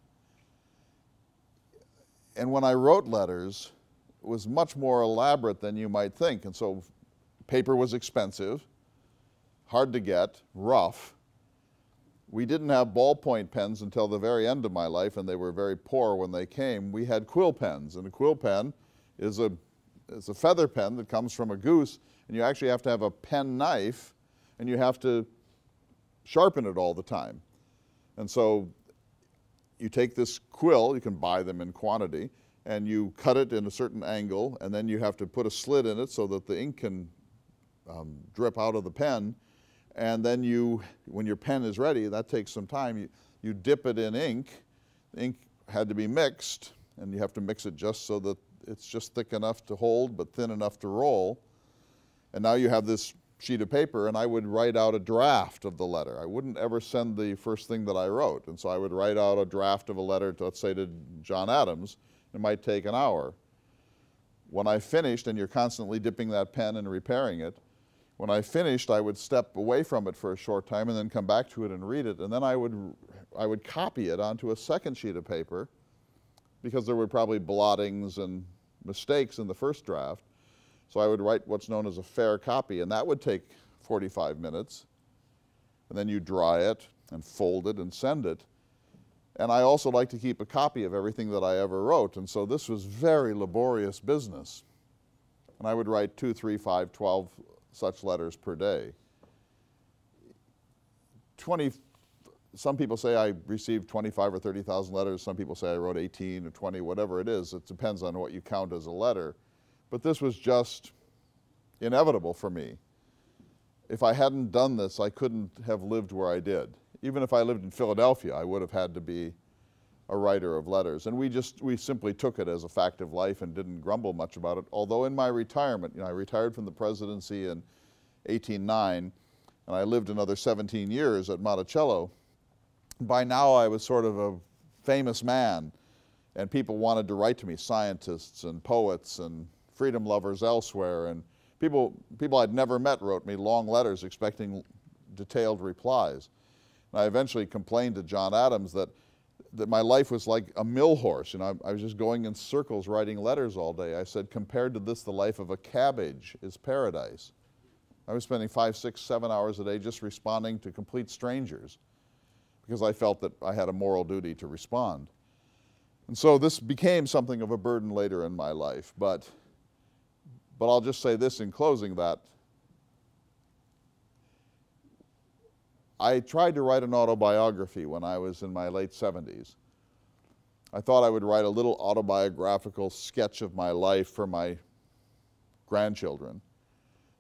And when I wrote letters, it was much more elaborate than you might think. And so paper was expensive, hard to get, rough. We didn't have ballpoint pens until the very end of my life, and they were very poor when they came. We had quill pens, and a quill pen is a, is a feather pen that comes from a goose, and you actually have to have a pen knife, and you have to sharpen it all the time. And so you take this quill, you can buy them in quantity, and you cut it in a certain angle, and then you have to put a slit in it so that the ink can um, drip out of the pen. And then you, when your pen is ready, that takes some time, you, you dip it in ink. The ink had to be mixed, and you have to mix it just so that it's just thick enough to hold but thin enough to roll. And now you have this sheet of paper, and I would write out a draft of the letter. I wouldn't ever send the first thing that I wrote, and so I would write out a draft of a letter to, let's say, to John Adams. It might take an hour. When I finished, and you're constantly dipping that pen and repairing it, when I finished, I would step away from it for a short time and then come back to it and read it, and then I would, I would copy it onto a second sheet of paper, because there were probably blottings and mistakes in the first draft. So I would write what's known as a fair copy, and that would take forty-five minutes. And then you dry it and fold it and send it. And I also like to keep a copy of everything that I ever wrote, and so this was very laborious business. And I would write two, three, five, twelve such letters per day. Twenty, some people say I received twenty-five or thirty thousand letters, some people say I wrote eighteen or twenty, whatever it is, it depends on what you count as a letter. But this was just inevitable for me. If I hadn't done this, I couldn't have lived where I did. Even if I lived in Philadelphia, I would have had to be a writer of letters. And we just, we simply took it as a fact of life and didn't grumble much about it. Although in my retirement, you know, I retired from the presidency in eighteen oh nine, and I lived another seventeen years at Monticello. By now I was sort of a famous man, and people wanted to write to me, scientists and poets and freedom lovers elsewhere, and people, people I'd never met wrote me long letters expecting detailed replies. And I eventually complained to John Adams that, that my life was like a mill horse. You know, I, I was just going in circles writing letters all day. I said, compared to this, the life of a cabbage is paradise. I was spending five, six, seven hours a day just responding to complete strangers because I felt that I had a moral duty to respond. And so this became something of a burden later in my life. But But I'll just say this in closing, that I tried to write an autobiography when I was in my late seventies. I thought I would write a little autobiographical sketch of my life for my grandchildren.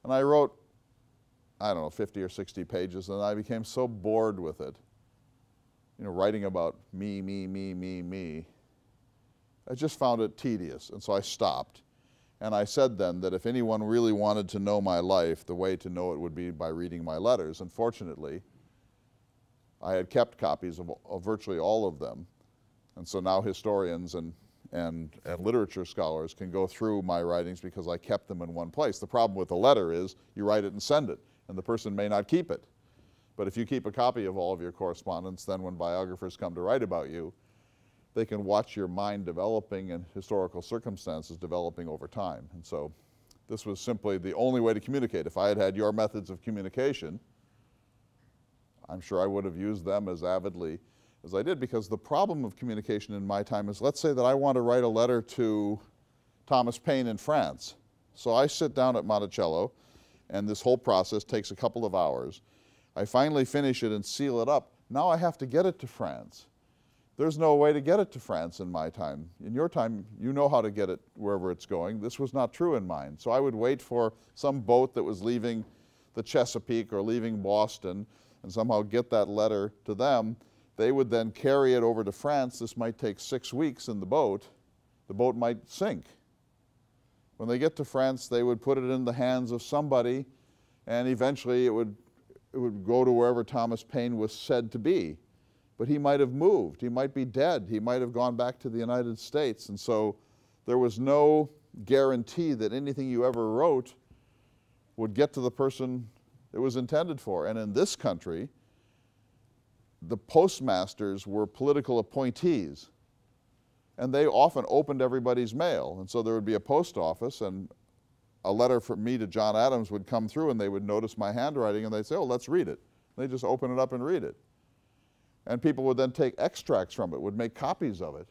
And I wrote, I don't know, fifty or sixty pages, and I became so bored with it. You know, writing about me, me, me, me, me. I just found it tedious, and so I stopped. And I said then that if anyone really wanted to know my life, the way to know it would be by reading my letters. Unfortunately, I had kept copies of, of virtually all of them. And so now historians and, and, and literature scholars can go through my writings because I kept them in one place. The problem with a letter is you write it and send it, and the person may not keep it. But if you keep a copy of all of your correspondence, then when biographers come to write about you, they can watch your mind developing and historical circumstances developing over time. And so this was simply the only way to communicate. If I had had your methods of communication, I'm sure I would have used them as avidly as I did, because the problem of communication in my time is, let's say that I want to write a letter to Thomas Paine in France. So I sit down at Monticello, and this whole process takes a couple of hours. I finally finish it and seal it up. Now I have to get it to France. There's no way to get it to France in my time. In your time, you know how to get it wherever it's going. This was not true in mine. So I would wait for some boat that was leaving the Chesapeake or leaving Boston and somehow get that letter to them. They would then carry it over to France. This might take six weeks in the boat. The boat might sink. When they get to France, they would put it in the hands of somebody, and eventually it would, it would go to wherever Thomas Paine was said to be. But he might have moved, he might be dead, he might have gone back to the United States, and so there was no guarantee that anything you ever wrote would get to the person it was intended for. And in this country, the postmasters were political appointees, and they often opened everybody's mail. And so there would be a post office, and a letter from me to John Adams would come through, and they would notice my handwriting, and they'd say, oh, let's read it. They just open it up and read it. And people would then take extracts from it, would make copies of it.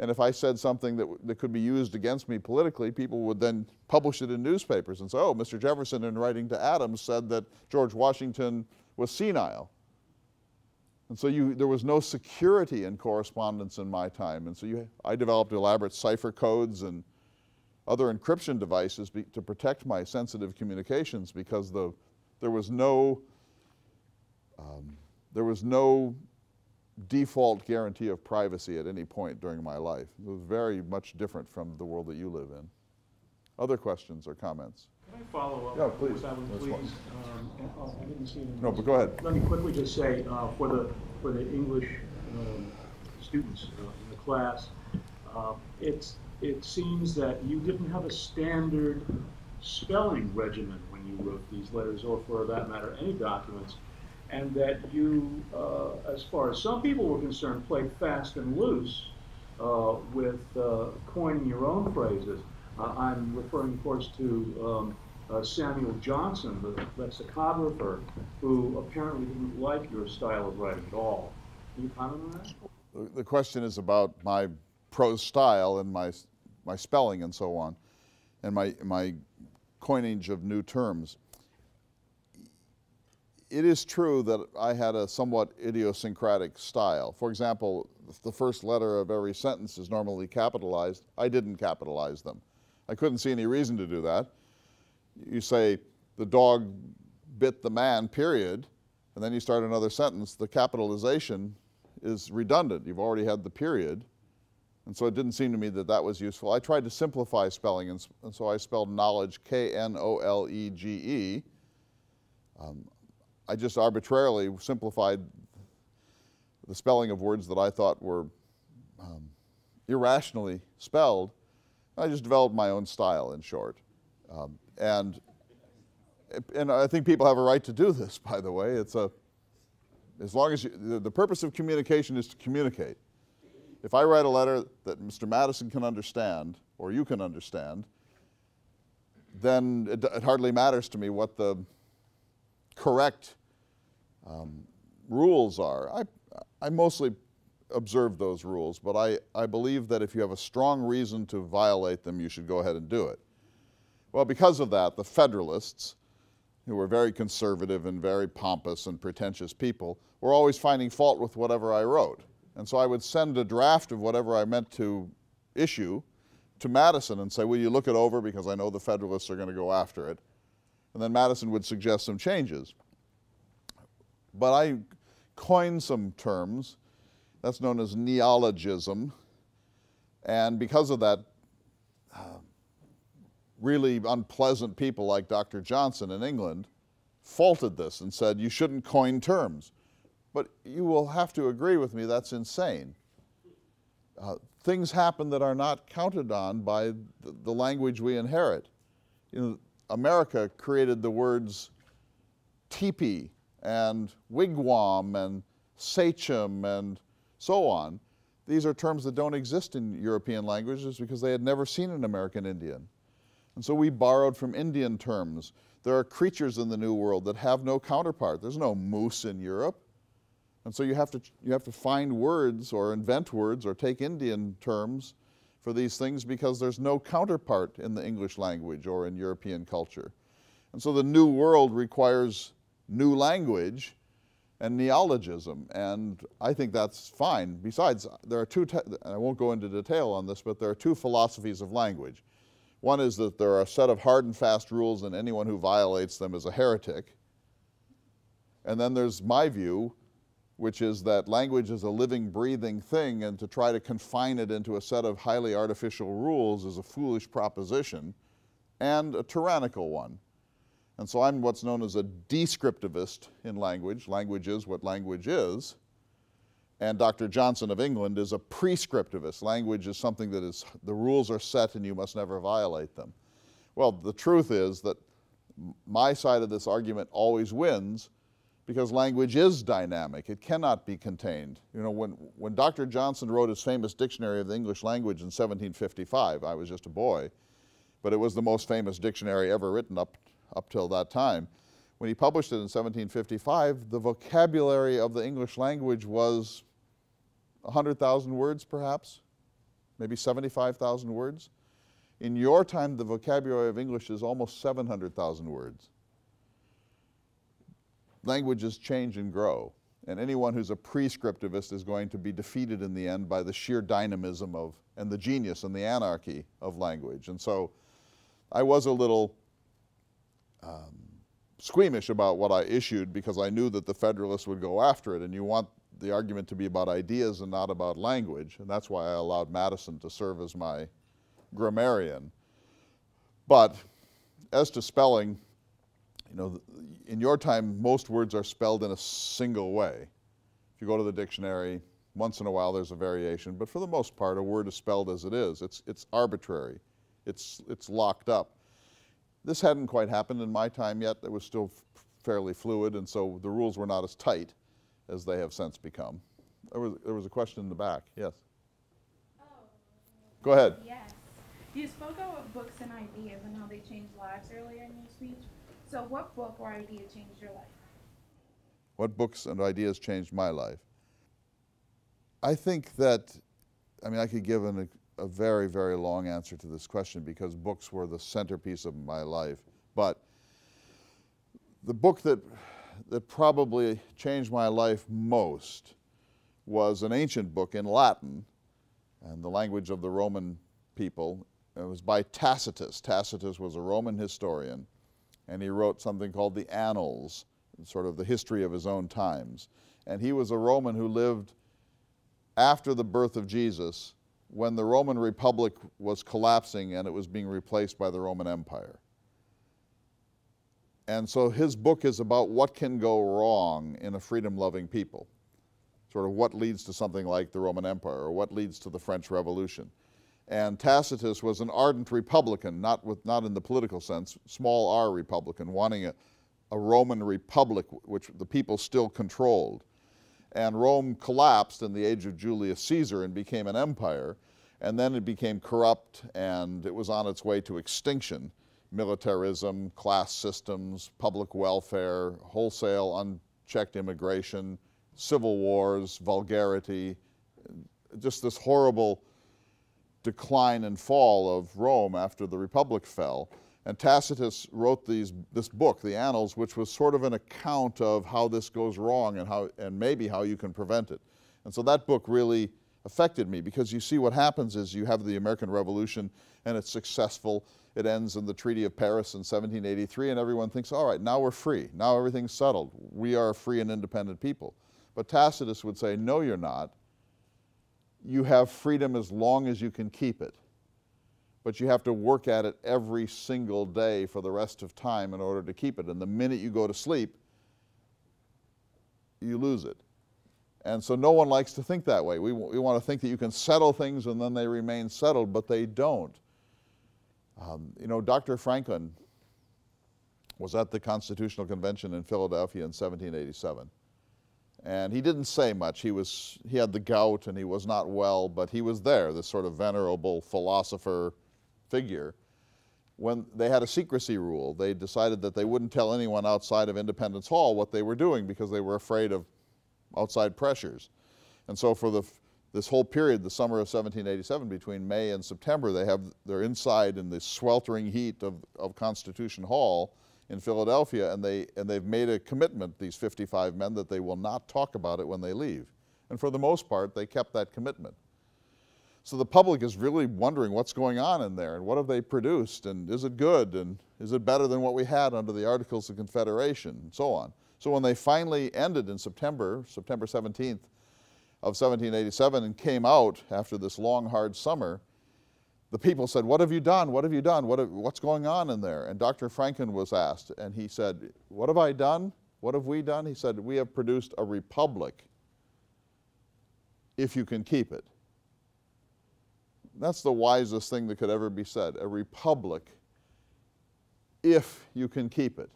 And if I said something that, that could be used against me politically, people would then publish it in newspapers and say, oh, Mister Jefferson, in writing to Adams, said that George Washington was senile. And so you, there was no security in correspondence in my time. And so you, I developed elaborate cipher codes and other encryption devices be, to protect my sensitive communications, because the, there was no... Um, There was no default guarantee of privacy at any point during my life. It was very much different from the world that you live in. Other questions or comments? Can I follow up? Yeah, please. With Alan, please. Um, and, oh, I didn't see it. No, but go ahead. Let me quickly just say, uh, for the for the English um, students uh, in the class, uh, it's it seems that you didn't have a standard spelling regimen when you wrote these letters, or for that matter, any documents, and that you, uh, as far as some people were concerned, played fast and loose uh, with uh, coining your own phrases. Uh, I'm referring, of course, to um, uh, Samuel Johnson, the lexicographer, who apparently didn't like your style of writing at all. Can you comment on that? The question is about my prose style and my my spelling and so on, and my my coinage of new terms. It is true that I had a somewhat idiosyncratic style. For example, the first letter of every sentence is normally capitalized. I didn't capitalize them. I couldn't see any reason to do that. You say, the dog bit the man, period, and then you start another sentence. The capitalization is redundant. You've already had the period. And so it didn't seem to me that that was useful. I tried to simplify spelling, and, and so I spelled knowledge, K N O L E G E. Um, I just arbitrarily simplified the spelling of words that I thought were um, irrationally spelled. I just developed my own style, in short. Um, and, and I think people have a right to do this, by the way. It's a, as long as you, the, the purpose of communication is to communicate. If I write a letter that Mister Madison can understand, or you can understand, then it, it hardly matters to me what the correct um, rules are. I, I mostly observe those rules, but I, I believe that if you have a strong reason to violate them, you should go ahead and do it. Well, because of that, the Federalists, who were very conservative and very pompous and pretentious people, were always finding fault with whatever I wrote. And so I would send a draft of whatever I meant to issue to Madison and say, will you look it over, because I know the Federalists are going to go after it. And then Madison would suggest some changes. But I coined some terms. That's known as neologism. And because of that, uh, really unpleasant people like Doctor Johnson in England faulted this and said, you shouldn't coin terms. But you will have to agree with me, that's insane. Uh, things happen that are not counted on by the, the language we inherit. You know, America created the words teepee and wigwam and sachem and so on. These are terms that don't exist in European languages because they had never seen an American Indian. And so we borrowed from Indian terms. There are creatures in the New World that have no counterpart. There's no moose in Europe. And so you have to, you have to find words or invent words or take Indian terms for these things because there's no counterpart in the English language or in European culture. And so the New World requires new language and neologism, and I think that's fine. Besides, there are two, and I won't go into detail on this, but there are two philosophies of language. One is that there are a set of hard and fast rules and anyone who violates them is a heretic. And then there's my view, which is that language is a living, breathing thing, and to try to confine it into a set of highly artificial rules is a foolish proposition and a tyrannical one. And so I'm what's known as a descriptivist in language. Language is what language is. And Doctor Johnson of England is a prescriptivist. Language is something that is, the rules are set and you must never violate them. Well, the truth is that my side of this argument always wins, because language is dynamic. It cannot be contained. You know, when, when Doctor Johnson wrote his famous Dictionary of the English Language in seventeen fifty-five, I was just a boy, but it was the most famous dictionary ever written up, up till that time. When he published it in seventeen fifty-five, the vocabulary of the English language was one hundred thousand words perhaps, maybe seventy-five thousand words. In your time, the vocabulary of English is almost seven hundred thousand words. Languages change and grow, and anyone who's a prescriptivist is going to be defeated in the end by the sheer dynamism of, and the genius and the anarchy of language. And so I was a little um, squeamish about what I issued because I knew that the Federalists would go after it, and you want the argument to be about ideas and not about language, and that's why I allowed Madison to serve as my grammarian. But as to spelling, you know, in your time, most words are spelled in a single way. If you go to the dictionary, once in a while there's a variation, but for the most part, a word is spelled as it is. It's, it's arbitrary. It's, it's locked up. This hadn't quite happened in my time yet. It was still f fairly fluid, and so the rules were not as tight as they have since become. There was, there was a question in the back. Yes? Oh. Go ahead. Yes. You spoke of books and ideas and how they changed lives earlier in your speech. So what book or idea changed your life? What books and ideas changed my life? I think that, I mean, I could give an, a very, very long answer to this question because books were the centerpiece of my life. But the book that, that probably changed my life most was an ancient book in Latin and the language of the Roman people. It was by Tacitus. Tacitus was a Roman historian, and he wrote something called the Annals, sort of the history of his own times. And he was a Roman who lived after the birth of Jesus, when the Roman Republic was collapsing and it was being replaced by the Roman Empire. And so his book is about what can go wrong in a freedom-loving people, sort of what leads to something like the Roman Empire or what leads to the French Revolution. And Tacitus was an ardent Republican, not, with, not in the political sense, small r Republican, wanting a, a Roman Republic which the people still controlled. And Rome collapsed in the age of Julius Caesar and became an empire, and then it became corrupt and it was on its way to extinction. Militarism, class systems, public welfare, wholesale unchecked immigration, civil wars, vulgarity, just this horrible decline and fall of Rome after the Republic fell. And Tacitus wrote these, this book, the Annals, which was sort of an account of how this goes wrong and, how, and maybe how you can prevent it. And so that book really affected me because you see what happens is you have the American Revolution and it's successful. It ends in the Treaty of Paris in seventeen eighty-three and everyone thinks, all right, now we're free. Now everything's settled. We are a free and independent people. But Tacitus would say, no, you're not. You have freedom as long as you can keep it. But you have to work at it every single day for the rest of time in order to keep it. And the minute you go to sleep, you lose it. And so no one likes to think that way. We, we want to think that you can settle things and then they remain settled, but they don't. Um, you know, Doctor Franklin was at the Constitutional Convention in Philadelphia in seventeen eighty-seven. And he didn't say much. He, was, he had the gout and he was not well, but he was there, this sort of venerable philosopher figure. When they had a secrecy rule, they decided that they wouldn't tell anyone outside of Independence Hall what they were doing because they were afraid of outside pressures. And so for the, this whole period, the summer of seventeen eighty-seven, between May and September, they have, they're inside in the sweltering heat of, of Constitution Hall in Philadelphia, and, they, and they've made a commitment, these fifty-five men, that they will not talk about it when they leave. And for the most part, they kept that commitment. So the public is really wondering what's going on in there and what have they produced and is it good and is it better than what we had under the Articles of Confederation and so on. So when they finally ended in September, September seventeenth of seventeen eighty-seven and came out after this long hard summer, the people said, what have you done? What have you done? What have, what's going on in there? And Doctor Franklin was asked and he said, what have I done? What have we done? He said, we have produced a republic if you can keep it. That's the wisest thing that could ever be said, a republic, if you can keep it.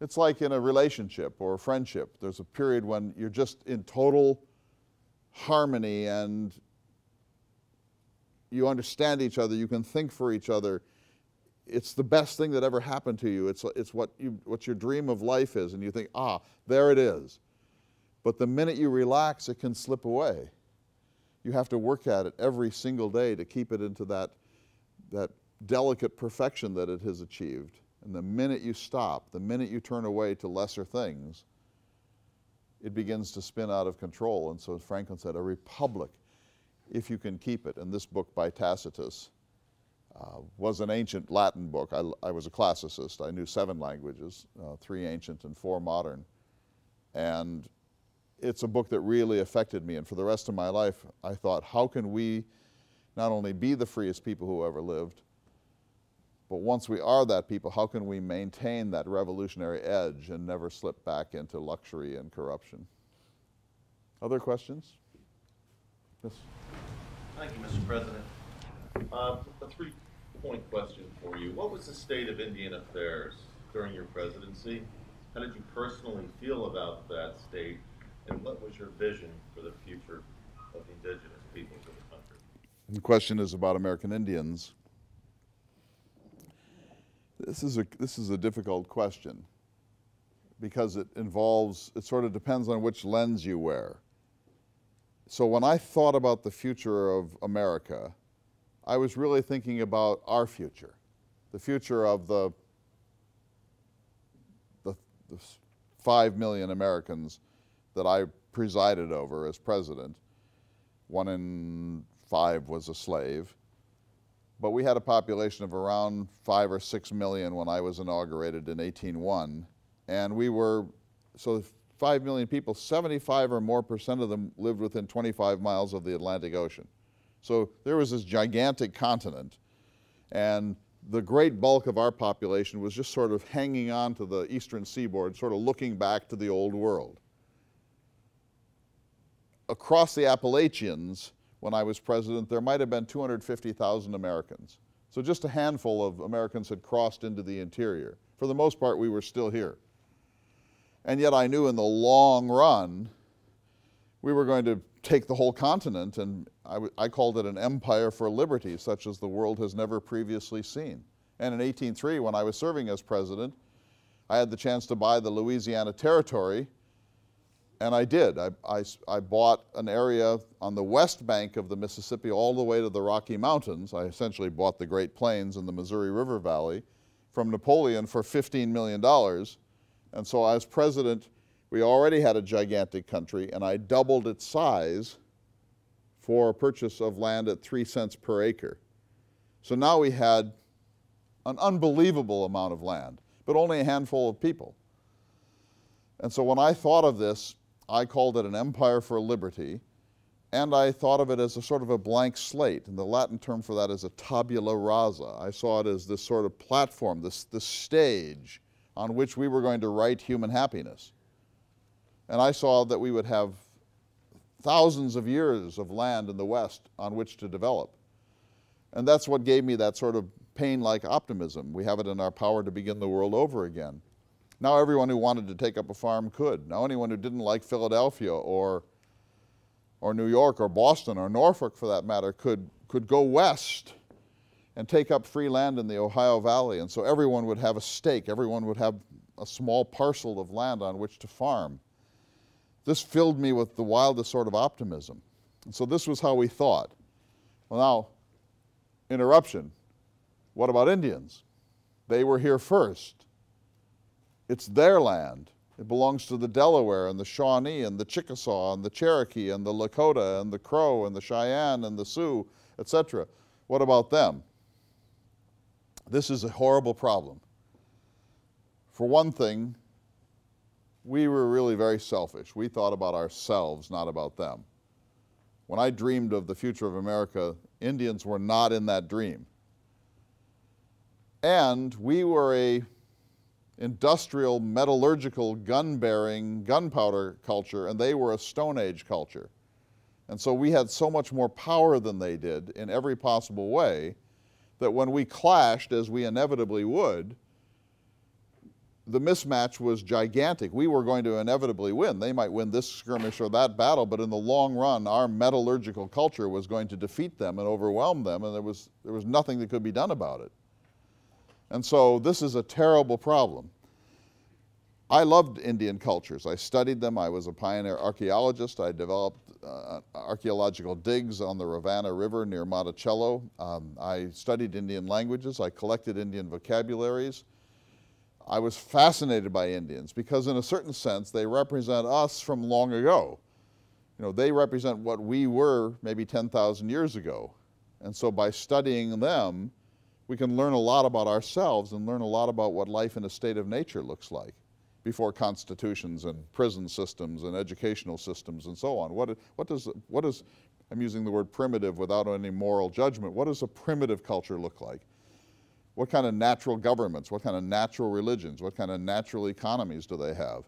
It's like in a relationship or a friendship. There's a period when you're just in total harmony and you understand each other, you can think for each other. It's the best thing that ever happened to you. It's, it's what, you, what your dream of life is, and you think, ah, there it is. But the minute you relax, it can slip away. You have to work at it every single day to keep it into that, that delicate perfection that it has achieved. And the minute you stop, the minute you turn away to lesser things, it begins to spin out of control. And so Franklin said, a republic, if you can keep it. And this book by Tacitus uh, was an ancient Latin book. I, I was a classicist. I knew seven languages, uh, three ancient and four modern. And it's a book that really affected me, and for the rest of my life I thought, how can we not only be the freest people who ever lived, but once we are that people, how can we maintain that revolutionary edge and never slip back into luxury and corruption? Other questions? Yes. Thank you, Mister President. Uh, the three two-point question for you. What was the state of Indian affairs during your presidency? How did you personally feel about that state? And what was your vision for the future of the indigenous peoples of the country? The question is about American Indians. This is a, this is a difficult question because it involves, it sort of depends on which lens you wear. So when I thought about the future of America, I was really thinking about our future, the future of the, the, the five million Americans that I presided over as president. One in five was a slave, but we had a population of around five or six million when I was inaugurated in eighteen oh one, and we were, so five million people, seventy-five or more percent of them lived within twenty-five miles of the Atlantic Ocean. So there was this gigantic continent, and the great bulk of our population was just sort of hanging on to the eastern seaboard, sort of looking back to the old world. Across the Appalachians, when I was president, there might have been two hundred fifty thousand Americans. So just a handful of Americans had crossed into the interior. For the most part, we were still here. And yet I knew in the long run, we were going to take the whole continent, and I, w I called it an empire for liberty, such as the world has never previously seen. And in eighteen oh three, when I was serving as president, I had the chance to buy the Louisiana Territory, and I did. I, I, I bought an area on the west bank of the Mississippi all the way to the Rocky Mountains. I essentially bought the Great Plains and the Missouri River Valley from Napoleon for fifteen million dollars, and so as president, we already had a gigantic country, and I doubled its size for a purchase of land at three cents per acre. So now we had an unbelievable amount of land, but only a handful of people. And so when I thought of this, I called it an empire for liberty, and I thought of it as a sort of a blank slate, and the Latin term for that is a tabula rasa. I saw it as this sort of platform, this, this stage on which we were going to write human happiness. And I saw that we would have thousands of years of land in the West on which to develop. And that's what gave me that sort of Paine-like optimism. We have it in our power to begin the world over again. Now everyone who wanted to take up a farm could. Now anyone who didn't like Philadelphia or, or New York or Boston or Norfolk for that matter could, could go west and take up free land in the Ohio Valley. And so everyone would have a stake. Everyone would have a small parcel of land on which to farm. This filled me with the wildest sort of optimism. And so this was how we thought. Well, now, interruption. What about Indians? They were here first. It's their land. It belongs to the Delaware and the Shawnee and the Chickasaw and the Cherokee and the Lakota and the Crow and the Cheyenne and the Sioux, et cetera. What about them? This is a horrible problem. For one thing, we were really very selfish. We thought about ourselves, not about them. When I dreamed of the future of America, Indians were not in that dream. And we were a industrial, metallurgical, gun-bearing, gunpowder culture, and they were a Stone Age culture. And so we had so much more power than they did in every possible way that when we clashed, as we inevitably would, the mismatch was gigantic. We were going to inevitably win. They might win this skirmish or that battle, but in the long run, our metallurgical culture was going to defeat them and overwhelm them, and there was, there was nothing that could be done about it. And so this is a terrible problem. I loved Indian cultures. I studied them. I was a pioneer archaeologist. I developed uh, archaeological digs on the Rivanna River near Monticello. Um, I studied Indian languages. I collected Indian vocabularies. I was fascinated by Indians because in a certain sense they represent us from long ago. You know, they represent what we were maybe ten thousand years ago. And so by studying them, we can learn a lot about ourselves and learn a lot about what life in a state of nature looks like before constitutions and prison systems and educational systems and so on. What, what does, what is, I'm using the word primitive without any moral judgment, what does a primitive culture look like? What kind of natural governments, what kind of natural religions, what kind of natural economies do they have?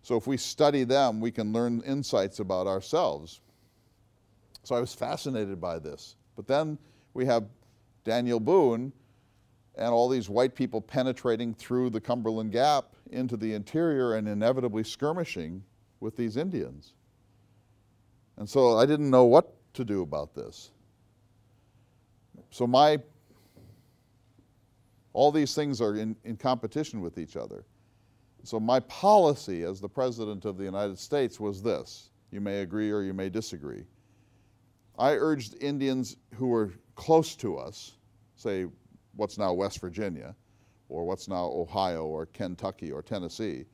So if we study them, we can learn insights about ourselves. So I was fascinated by this. But then we have Daniel Boone, and all these white people penetrating through the Cumberland Gap into the interior and inevitably skirmishing with these Indians. And so I didn't know what to do about this. So my, all these things are in, in competition with each other. So my policy as the President of the United States was this. You may agree or you may disagree. I urged Indians who were close to us, say what's now West Virginia, or what's now Ohio or Kentucky or Tennessee,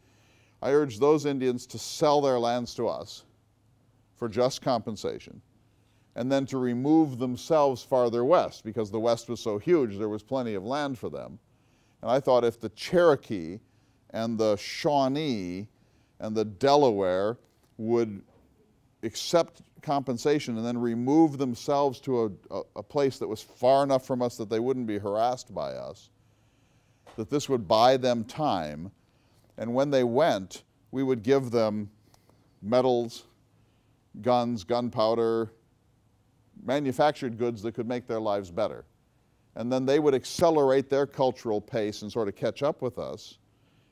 I urged those Indians to sell their lands to us for just compensation, and then to remove themselves farther west, because the West was so huge there was plenty of land for them. And I thought if the Cherokee and the Shawnee and the Delaware would accept compensation and then remove themselves to a, a place that was far enough from us that they wouldn't be harassed by us, that this would buy them time, and when they went, we would give them metals, guns, gunpowder, manufactured goods that could make their lives better. And then they would accelerate their cultural pace and sort of catch up with us,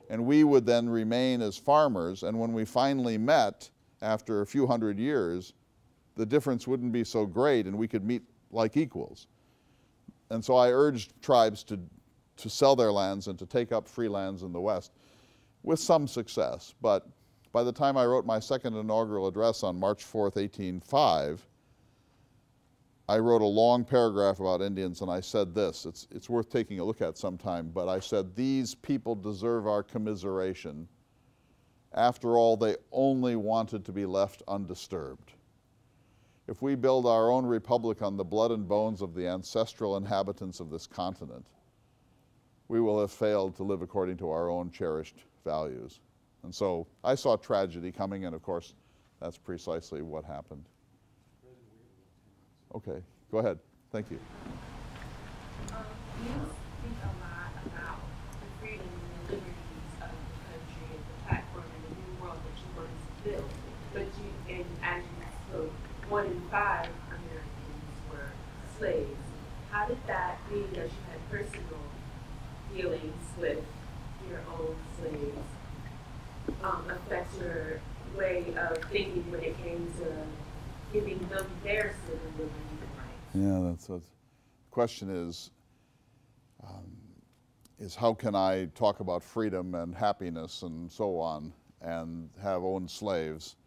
and we would then remain as farmers, and when we finally met after a few hundred years, the difference wouldn't be so great and we could meet like equals. And so I urged tribes to, to sell their lands and to take up free lands in the West, with some success. But by the time I wrote my second inaugural address on March fourth, eighteen oh five, I wrote a long paragraph about Indians, and I said this. It's, it's worth taking a look at sometime, but I said, these people deserve our commiseration. After all, they only wanted to be left undisturbed. If we build our own republic on the blood and bones of the ancestral inhabitants of this continent, we will have failed to live according to our own cherished values. And so I saw tragedy coming, and of course, that's precisely what happened. Okay, go ahead. Thank you. Um, you speak a lot about the freedom and liberties of the country and the platform and the new world that you want to build. But you, and as you spoke, one in five Americans were slaves. How did that mean that you had personal dealings with your own slaves um, affect your way of thinking when it came to giving them their civil liberties and rights? Yeah, that's, that's the question is, um, is how can I talk about freedom and happiness and so on and have owned slaves?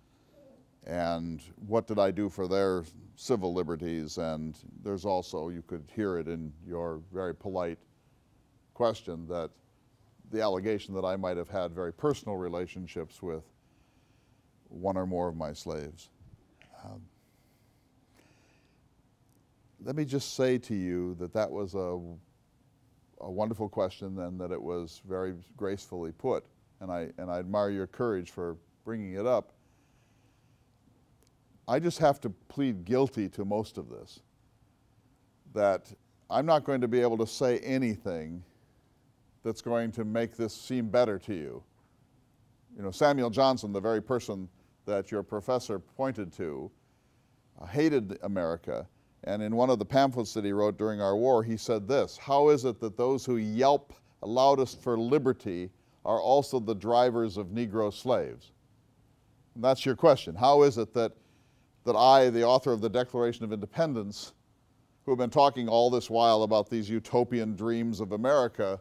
And what did I do for their civil liberties? And there's also, you could hear it in your very polite question, that the allegation that I might have had very personal relationships with one or more of my slaves. Um, let me just say to you that that was a, a wonderful question, and that it was very gracefully put, and I, and I admire your courage for bringing it up. I just have to plead guilty to most of this, that I'm not going to be able to say anything that's going to make this seem better to you. You know, Samuel Johnson, the very person that your professor pointed to, uh, hated America, and in one of the pamphlets that he wrote during our war, he said this: how is it that those who yelp loudest for liberty are also the drivers of Negro slaves? And that's your question. How is it that, that I, the author of the Declaration of Independence, who have been talking all this while about these utopian dreams of America,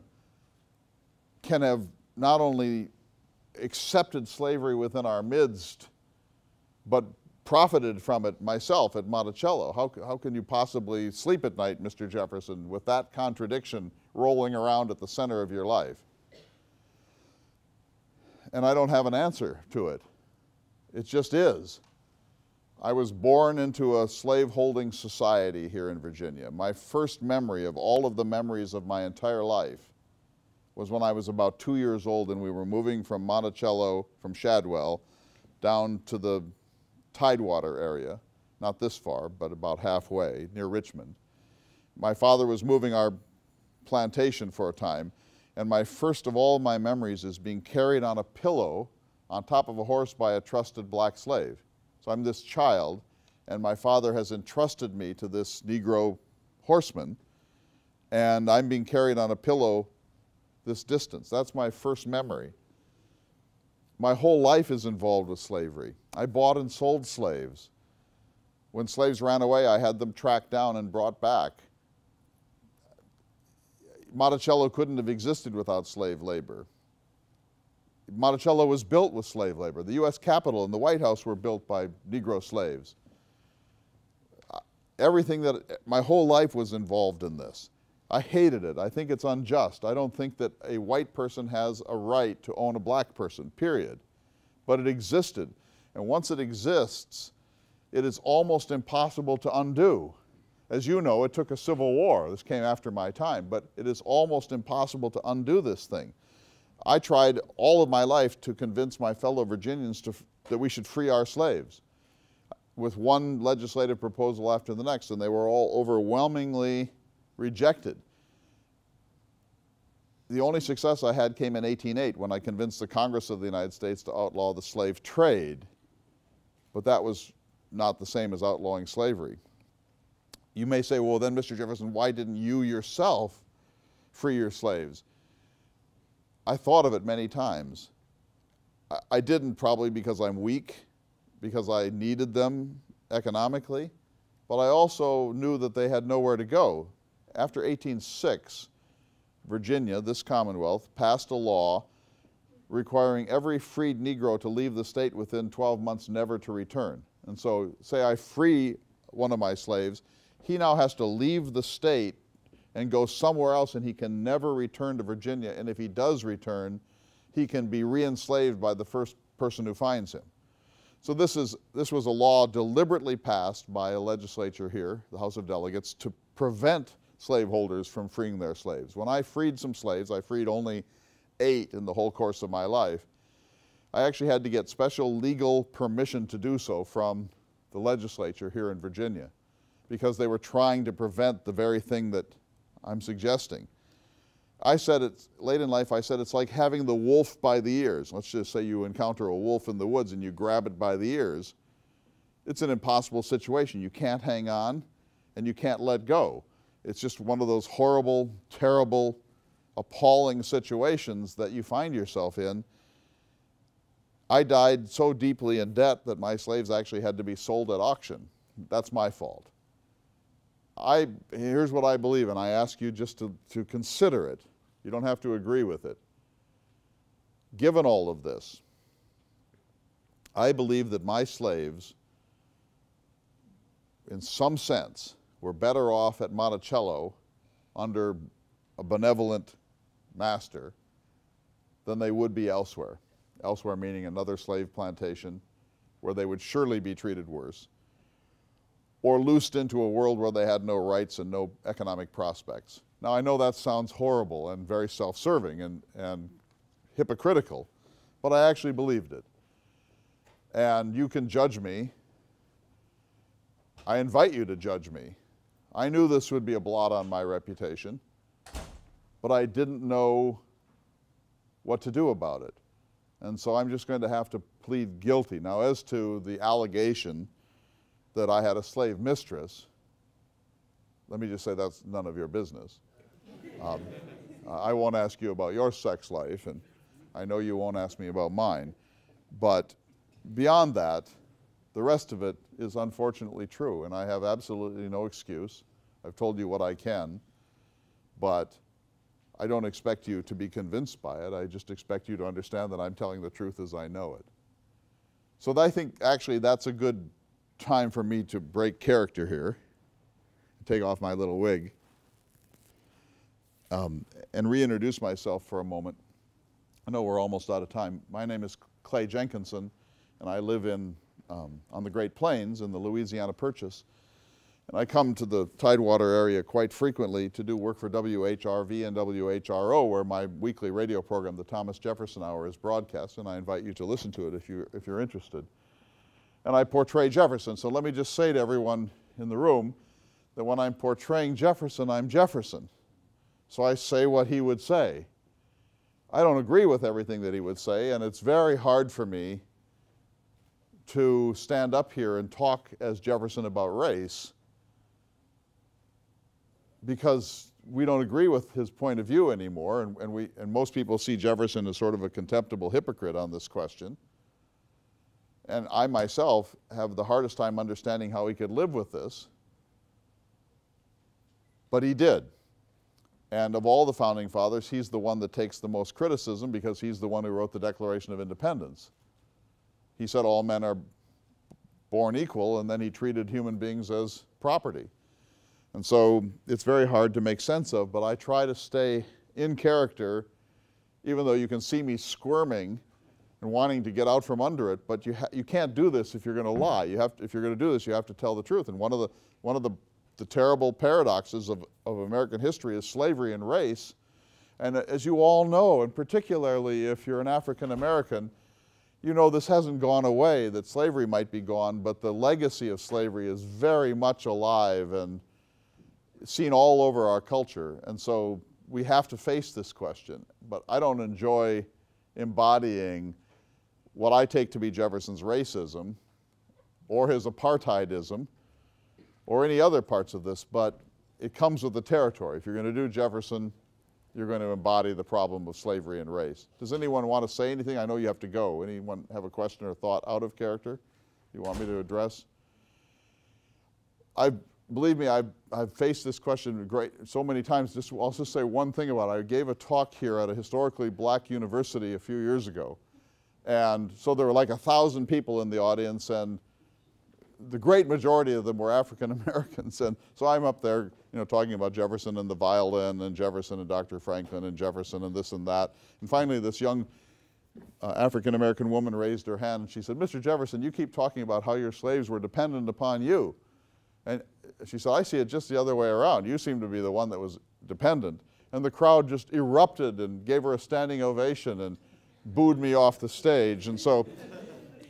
can have not only accepted slavery within our midst, but profited from it myself at Monticello? How, how can you possibly sleep at night, Mister Jefferson, with that contradiction rolling around at the center of your life? And I don't have an answer to it. It just is. I was born into a slaveholding society here in Virginia. My first memory of all of the memories of my entire life was when I was about two years old, and we were moving from Monticello, from Shadwell, down to the Tidewater area, not this far, but about halfway, near Richmond. My father was moving our plantation for a time, and my first of all my memories is being carried on a pillow on top of a horse by a trusted black slave. So I'm this child, and my father has entrusted me to this Negro horseman and I'm being carried on a pillow this distance. That's my first memory. My whole life is involved with slavery. I bought and sold slaves. When slaves ran away, I had them tracked down and brought back. Monticello couldn't have existed without slave labor. Monticello was built with slave labor. The U S Capitol and the White House were built by Negro slaves. Everything that, my whole life was involved in this. I hated it. I think it's unjust. I don't think that a white person has a right to own a black person, period. But it existed. And once it exists, it is almost impossible to undo. As you know, it took a civil war. This came after my time, but it is almost impossible to undo this thing. I tried all of my life to convince my fellow Virginians to, that we should free our slaves with one legislative proposal after the next, and they were all overwhelmingly rejected. The only success I had came in eighteen oh eight when I convinced the Congress of the United States to outlaw the slave trade, but that was not the same as outlawing slavery. You may say, well, then, Mister Jefferson, why didn't you yourself free your slaves? I thought of it many times. I, I didn't, probably because I'm weak, because I needed them economically, but I also knew that they had nowhere to go. After eighteen oh six, Virginia, this Commonwealth, passed a law requiring every freed Negro to leave the state within twelve months, never to return. And so, say I free one of my slaves, he now has to leave the state and go somewhere else, and he can never return to Virginia, and if he does return, he can be re-enslaved by the first person who finds him. So this, is, this was a law deliberately passed by a legislature here, the House of Delegates, to prevent slaveholders from freeing their slaves. When I freed some slaves, I freed only eight in the whole course of my life, I actually had to get special legal permission to do so from the legislature here in Virginia, because they were trying to prevent the very thing that I'm suggesting. I said it late in life, I said it's like having the wolf by the ears. Let's just say you encounter a wolf in the woods and you grab it by the ears. It's an impossible situation. You can't hang on and you can't let go. It's just one of those horrible, terrible, appalling situations that you find yourself in. I died so deeply in debt that my slaves actually had to be sold at auction. That's my fault. I, here's what I believe, and I ask you just to, to consider it. You don't have to agree with it. Given all of this, I believe that my slaves, in some sense, were better off at Monticello under a benevolent master than they would be elsewhere. Elsewhere meaning another slave plantation where they would surely be treated worse, or loosed into a world where they had no rights and no economic prospects. Now, I know that sounds horrible and very self-serving and, and hypocritical, but I actually believed it. And you can judge me. I invite you to judge me. I knew this would be a blot on my reputation, but I didn't know what to do about it. And so I'm just going to have to plead guilty. Now, as to the allegation that I had a slave mistress, let me just say that's none of your business. Um, I won't ask you about your sex life, and I know you won't ask me about mine. But beyond that, the rest of it is unfortunately true, and I have absolutely no excuse. I've told you what I can, but I don't expect you to be convinced by it. I just expect you to understand that I'm telling the truth as I know it. So I think actually that's a good time for me to break character here, take off my little wig, um, and reintroduce myself for a moment. I know we're almost out of time. My name is Clay Jenkinson, and I live in, um, on the Great Plains in the Louisiana Purchase, and I come to the Tidewater area quite frequently to do work for W H R V and W H R O, where my weekly radio program, the Thomas Jefferson Hour, is broadcast, and I invite you to listen to it if you're, if you're interested. And I portray Jefferson. So let me just say to everyone in the room that when I'm portraying Jefferson, I'm Jefferson. So I say what he would say. I don't agree with everything that he would say, and it's very hard for me to stand up here and talk as Jefferson about race, because we don't agree with his point of view anymore, and, and, we, and most people see Jefferson as sort of a contemptible hypocrite on this question. And I myself have the hardest time understanding how he could live with this, but he did. And of all the founding fathers, he's the one that takes the most criticism because he's the one who wrote the Declaration of Independence. He said all men are born equal, and then he treated human beings as property. And so it's very hard to make sense of, but I try to stay in character, even though you can see me squirming and wanting to get out from under it, but you, ha you can't do this if you're going to lie. You have to, if you're going to do this, you have to tell the truth. And one of the, one of the, the terrible paradoxes of, of American history is slavery and race. And as you all know, and particularly if you're an African American, you know this hasn't gone away, that slavery might be gone, but the legacy of slavery is very much alive and seen all over our culture. And so we have to face this question. But I don't enjoy embodying what I take to be Jefferson's racism or his apartheidism or any other parts of this, but it comes with the territory. If you're going to do Jefferson, you're going to embody the problem of slavery and race. Does anyone want to say anything? I know you have to go. Anyone have a question or thought out of character you want me to address? I believe me, I've, I've faced this question great, so many times. Just I'll just say one thing about it. I gave a talk here at a historically black university a few years ago. And so there were like a thousand people in the audience, and the great majority of them were African Americans. And so I'm up there, you know, talking about Jefferson and the violin, and Jefferson and Doctor Franklin, and Jefferson and this and that. And finally this young uh, African American woman raised her hand and she said, "Mister Jefferson, you keep talking about how your slaves were dependent upon you." And she said, "I see it just the other way around. You seem to be the one that was dependent." And the crowd just erupted and gave her a standing ovation and booed me off the stage. And so,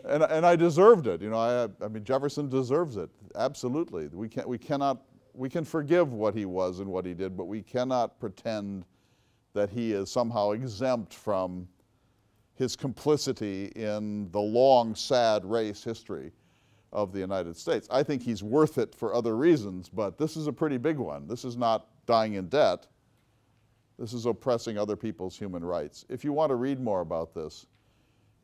and, and I deserved it. You know, I, I mean, Jefferson deserves it, absolutely. We, can't, we cannot, we can forgive what he was and what he did, but we cannot pretend that he is somehow exempt from his complicity in the long, sad race history of the United States. I think he's worth it for other reasons, but this is a pretty big one. This is not dying in debt. This is oppressing other people's human rights. If you want to read more about this,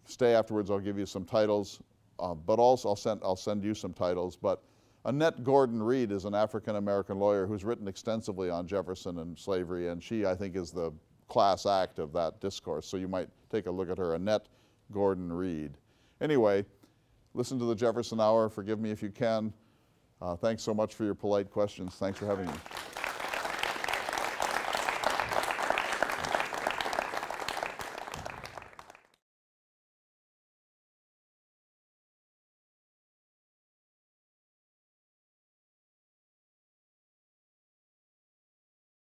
stay afterwards, I'll give you some titles, uh, but also I'll send, I'll send you some titles, but Annette Gordon Reed is an African-American lawyer who's written extensively on Jefferson and slavery, and she, I think, is the class act of that discourse, so you might take a look at her, Annette Gordon Reed. Anyway, listen to the Jefferson Hour. Forgive me if you can. Uh, thanks so much for your polite questions. Thanks for having me.